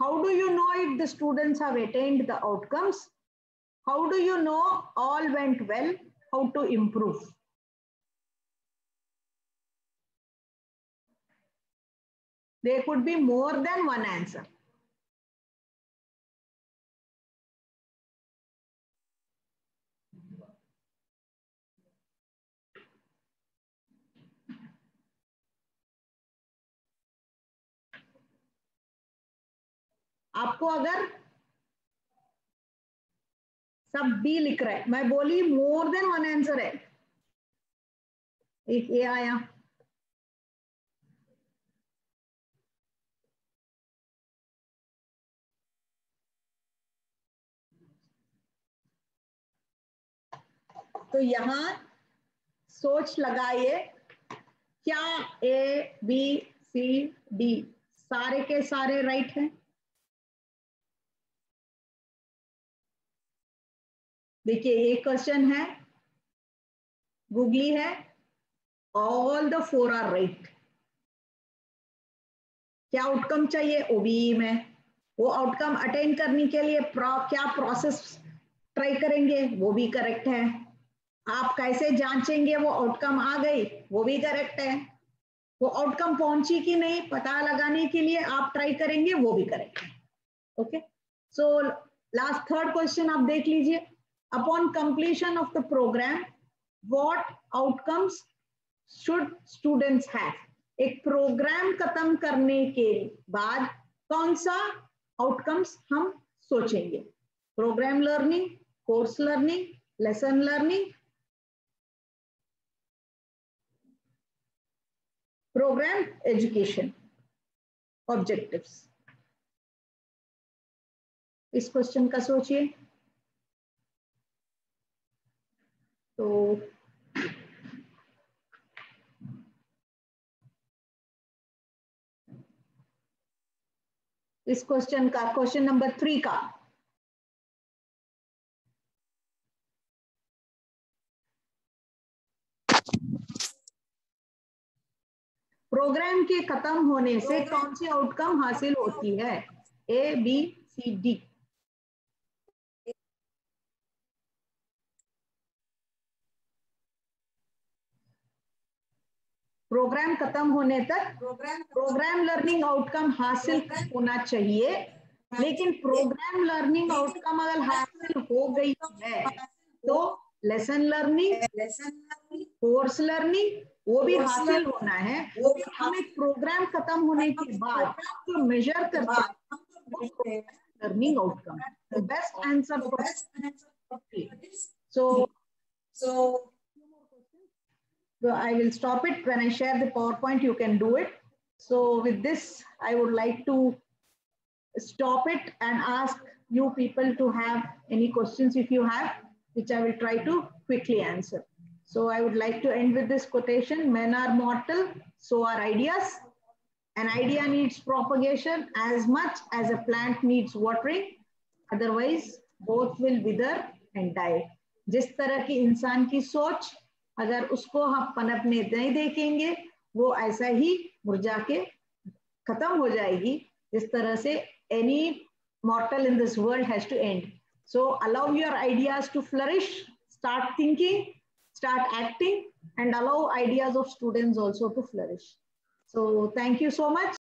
How do you know if the students have attained the outcomes? How do you know all went well? How to improve? There could be more than one answer. आपको अगर सब B लिख रहा है, मैं बोली more than one answer है। एक ए आया, तो यहां सोच लगाइए क्या ए बी सी डी सारे के सारे राइट हैं? देखिए एक क्वेश्चन है, गूगली है, all the four are right. क्या आउटकम चाहिए? ओबीई में वो आउटकम अटेन करने के लिए क्या प्रोसेस ट्राई करेंगे, वो भी करेक्ट है। आप कैसे जांचेंगे वो आउटकम आ गई, वो भी करेक्ट है। वो आउटकम पहुंची कि नहीं पता लगाने के लिए आप ट्राई करेंगे, वो भी करेक्ट है। Okay, so last third question आप देख लीजिए। Upon completion of the programme what outcomes should students have. एक प्रोग्राम खत्म करने के बाद कौन सा आउटकम्स हम सोचेंगे, programme learning, course learning, lesson learning. Programme education objectives, इस क्वेश्चन का सोचिए। तो इस क्वेश्चन का, क्वेश्चन नंबर थ्री का, प्रोग्राम के खत्म होने से कौन सी आउटकम हासिल होती है, A B C D. Programme खत्म होने तक प्रोग्राम प्रोग्राम लर्निंग आउटकम हासिल होना चाहिए, लेकिन प्रोग्राम लर्निंग आउटकम अगर हासिल हो गई है तो lesson learning, lesson learning, course learning वो भी हासिल होना है। वो भी हम एक प्रोग्राम खत्म होने के बाद जो मेजर करते हैं learning outcome. The best answer for this. So so I will stop it. When I share the PowerPoint, you can do it. So with this, I would like to stop it and ask you people to have any questions if you have, which I will try to quickly answer. So I would like to end with this quotation: men are mortal, so are ideas. An idea needs propagation as much as a plant needs watering, otherwise both will wither and die. Jis tarah ki insaan ki soch agar usko hum panapne nahi dekhenge wo aisa hi murja ke khatam ho jayegi. Jis tarah se any mortal in this world has to end. So allow your ideas to flourish, start thinking, start acting, and allow ideas of students also to flourish. So thank you so much.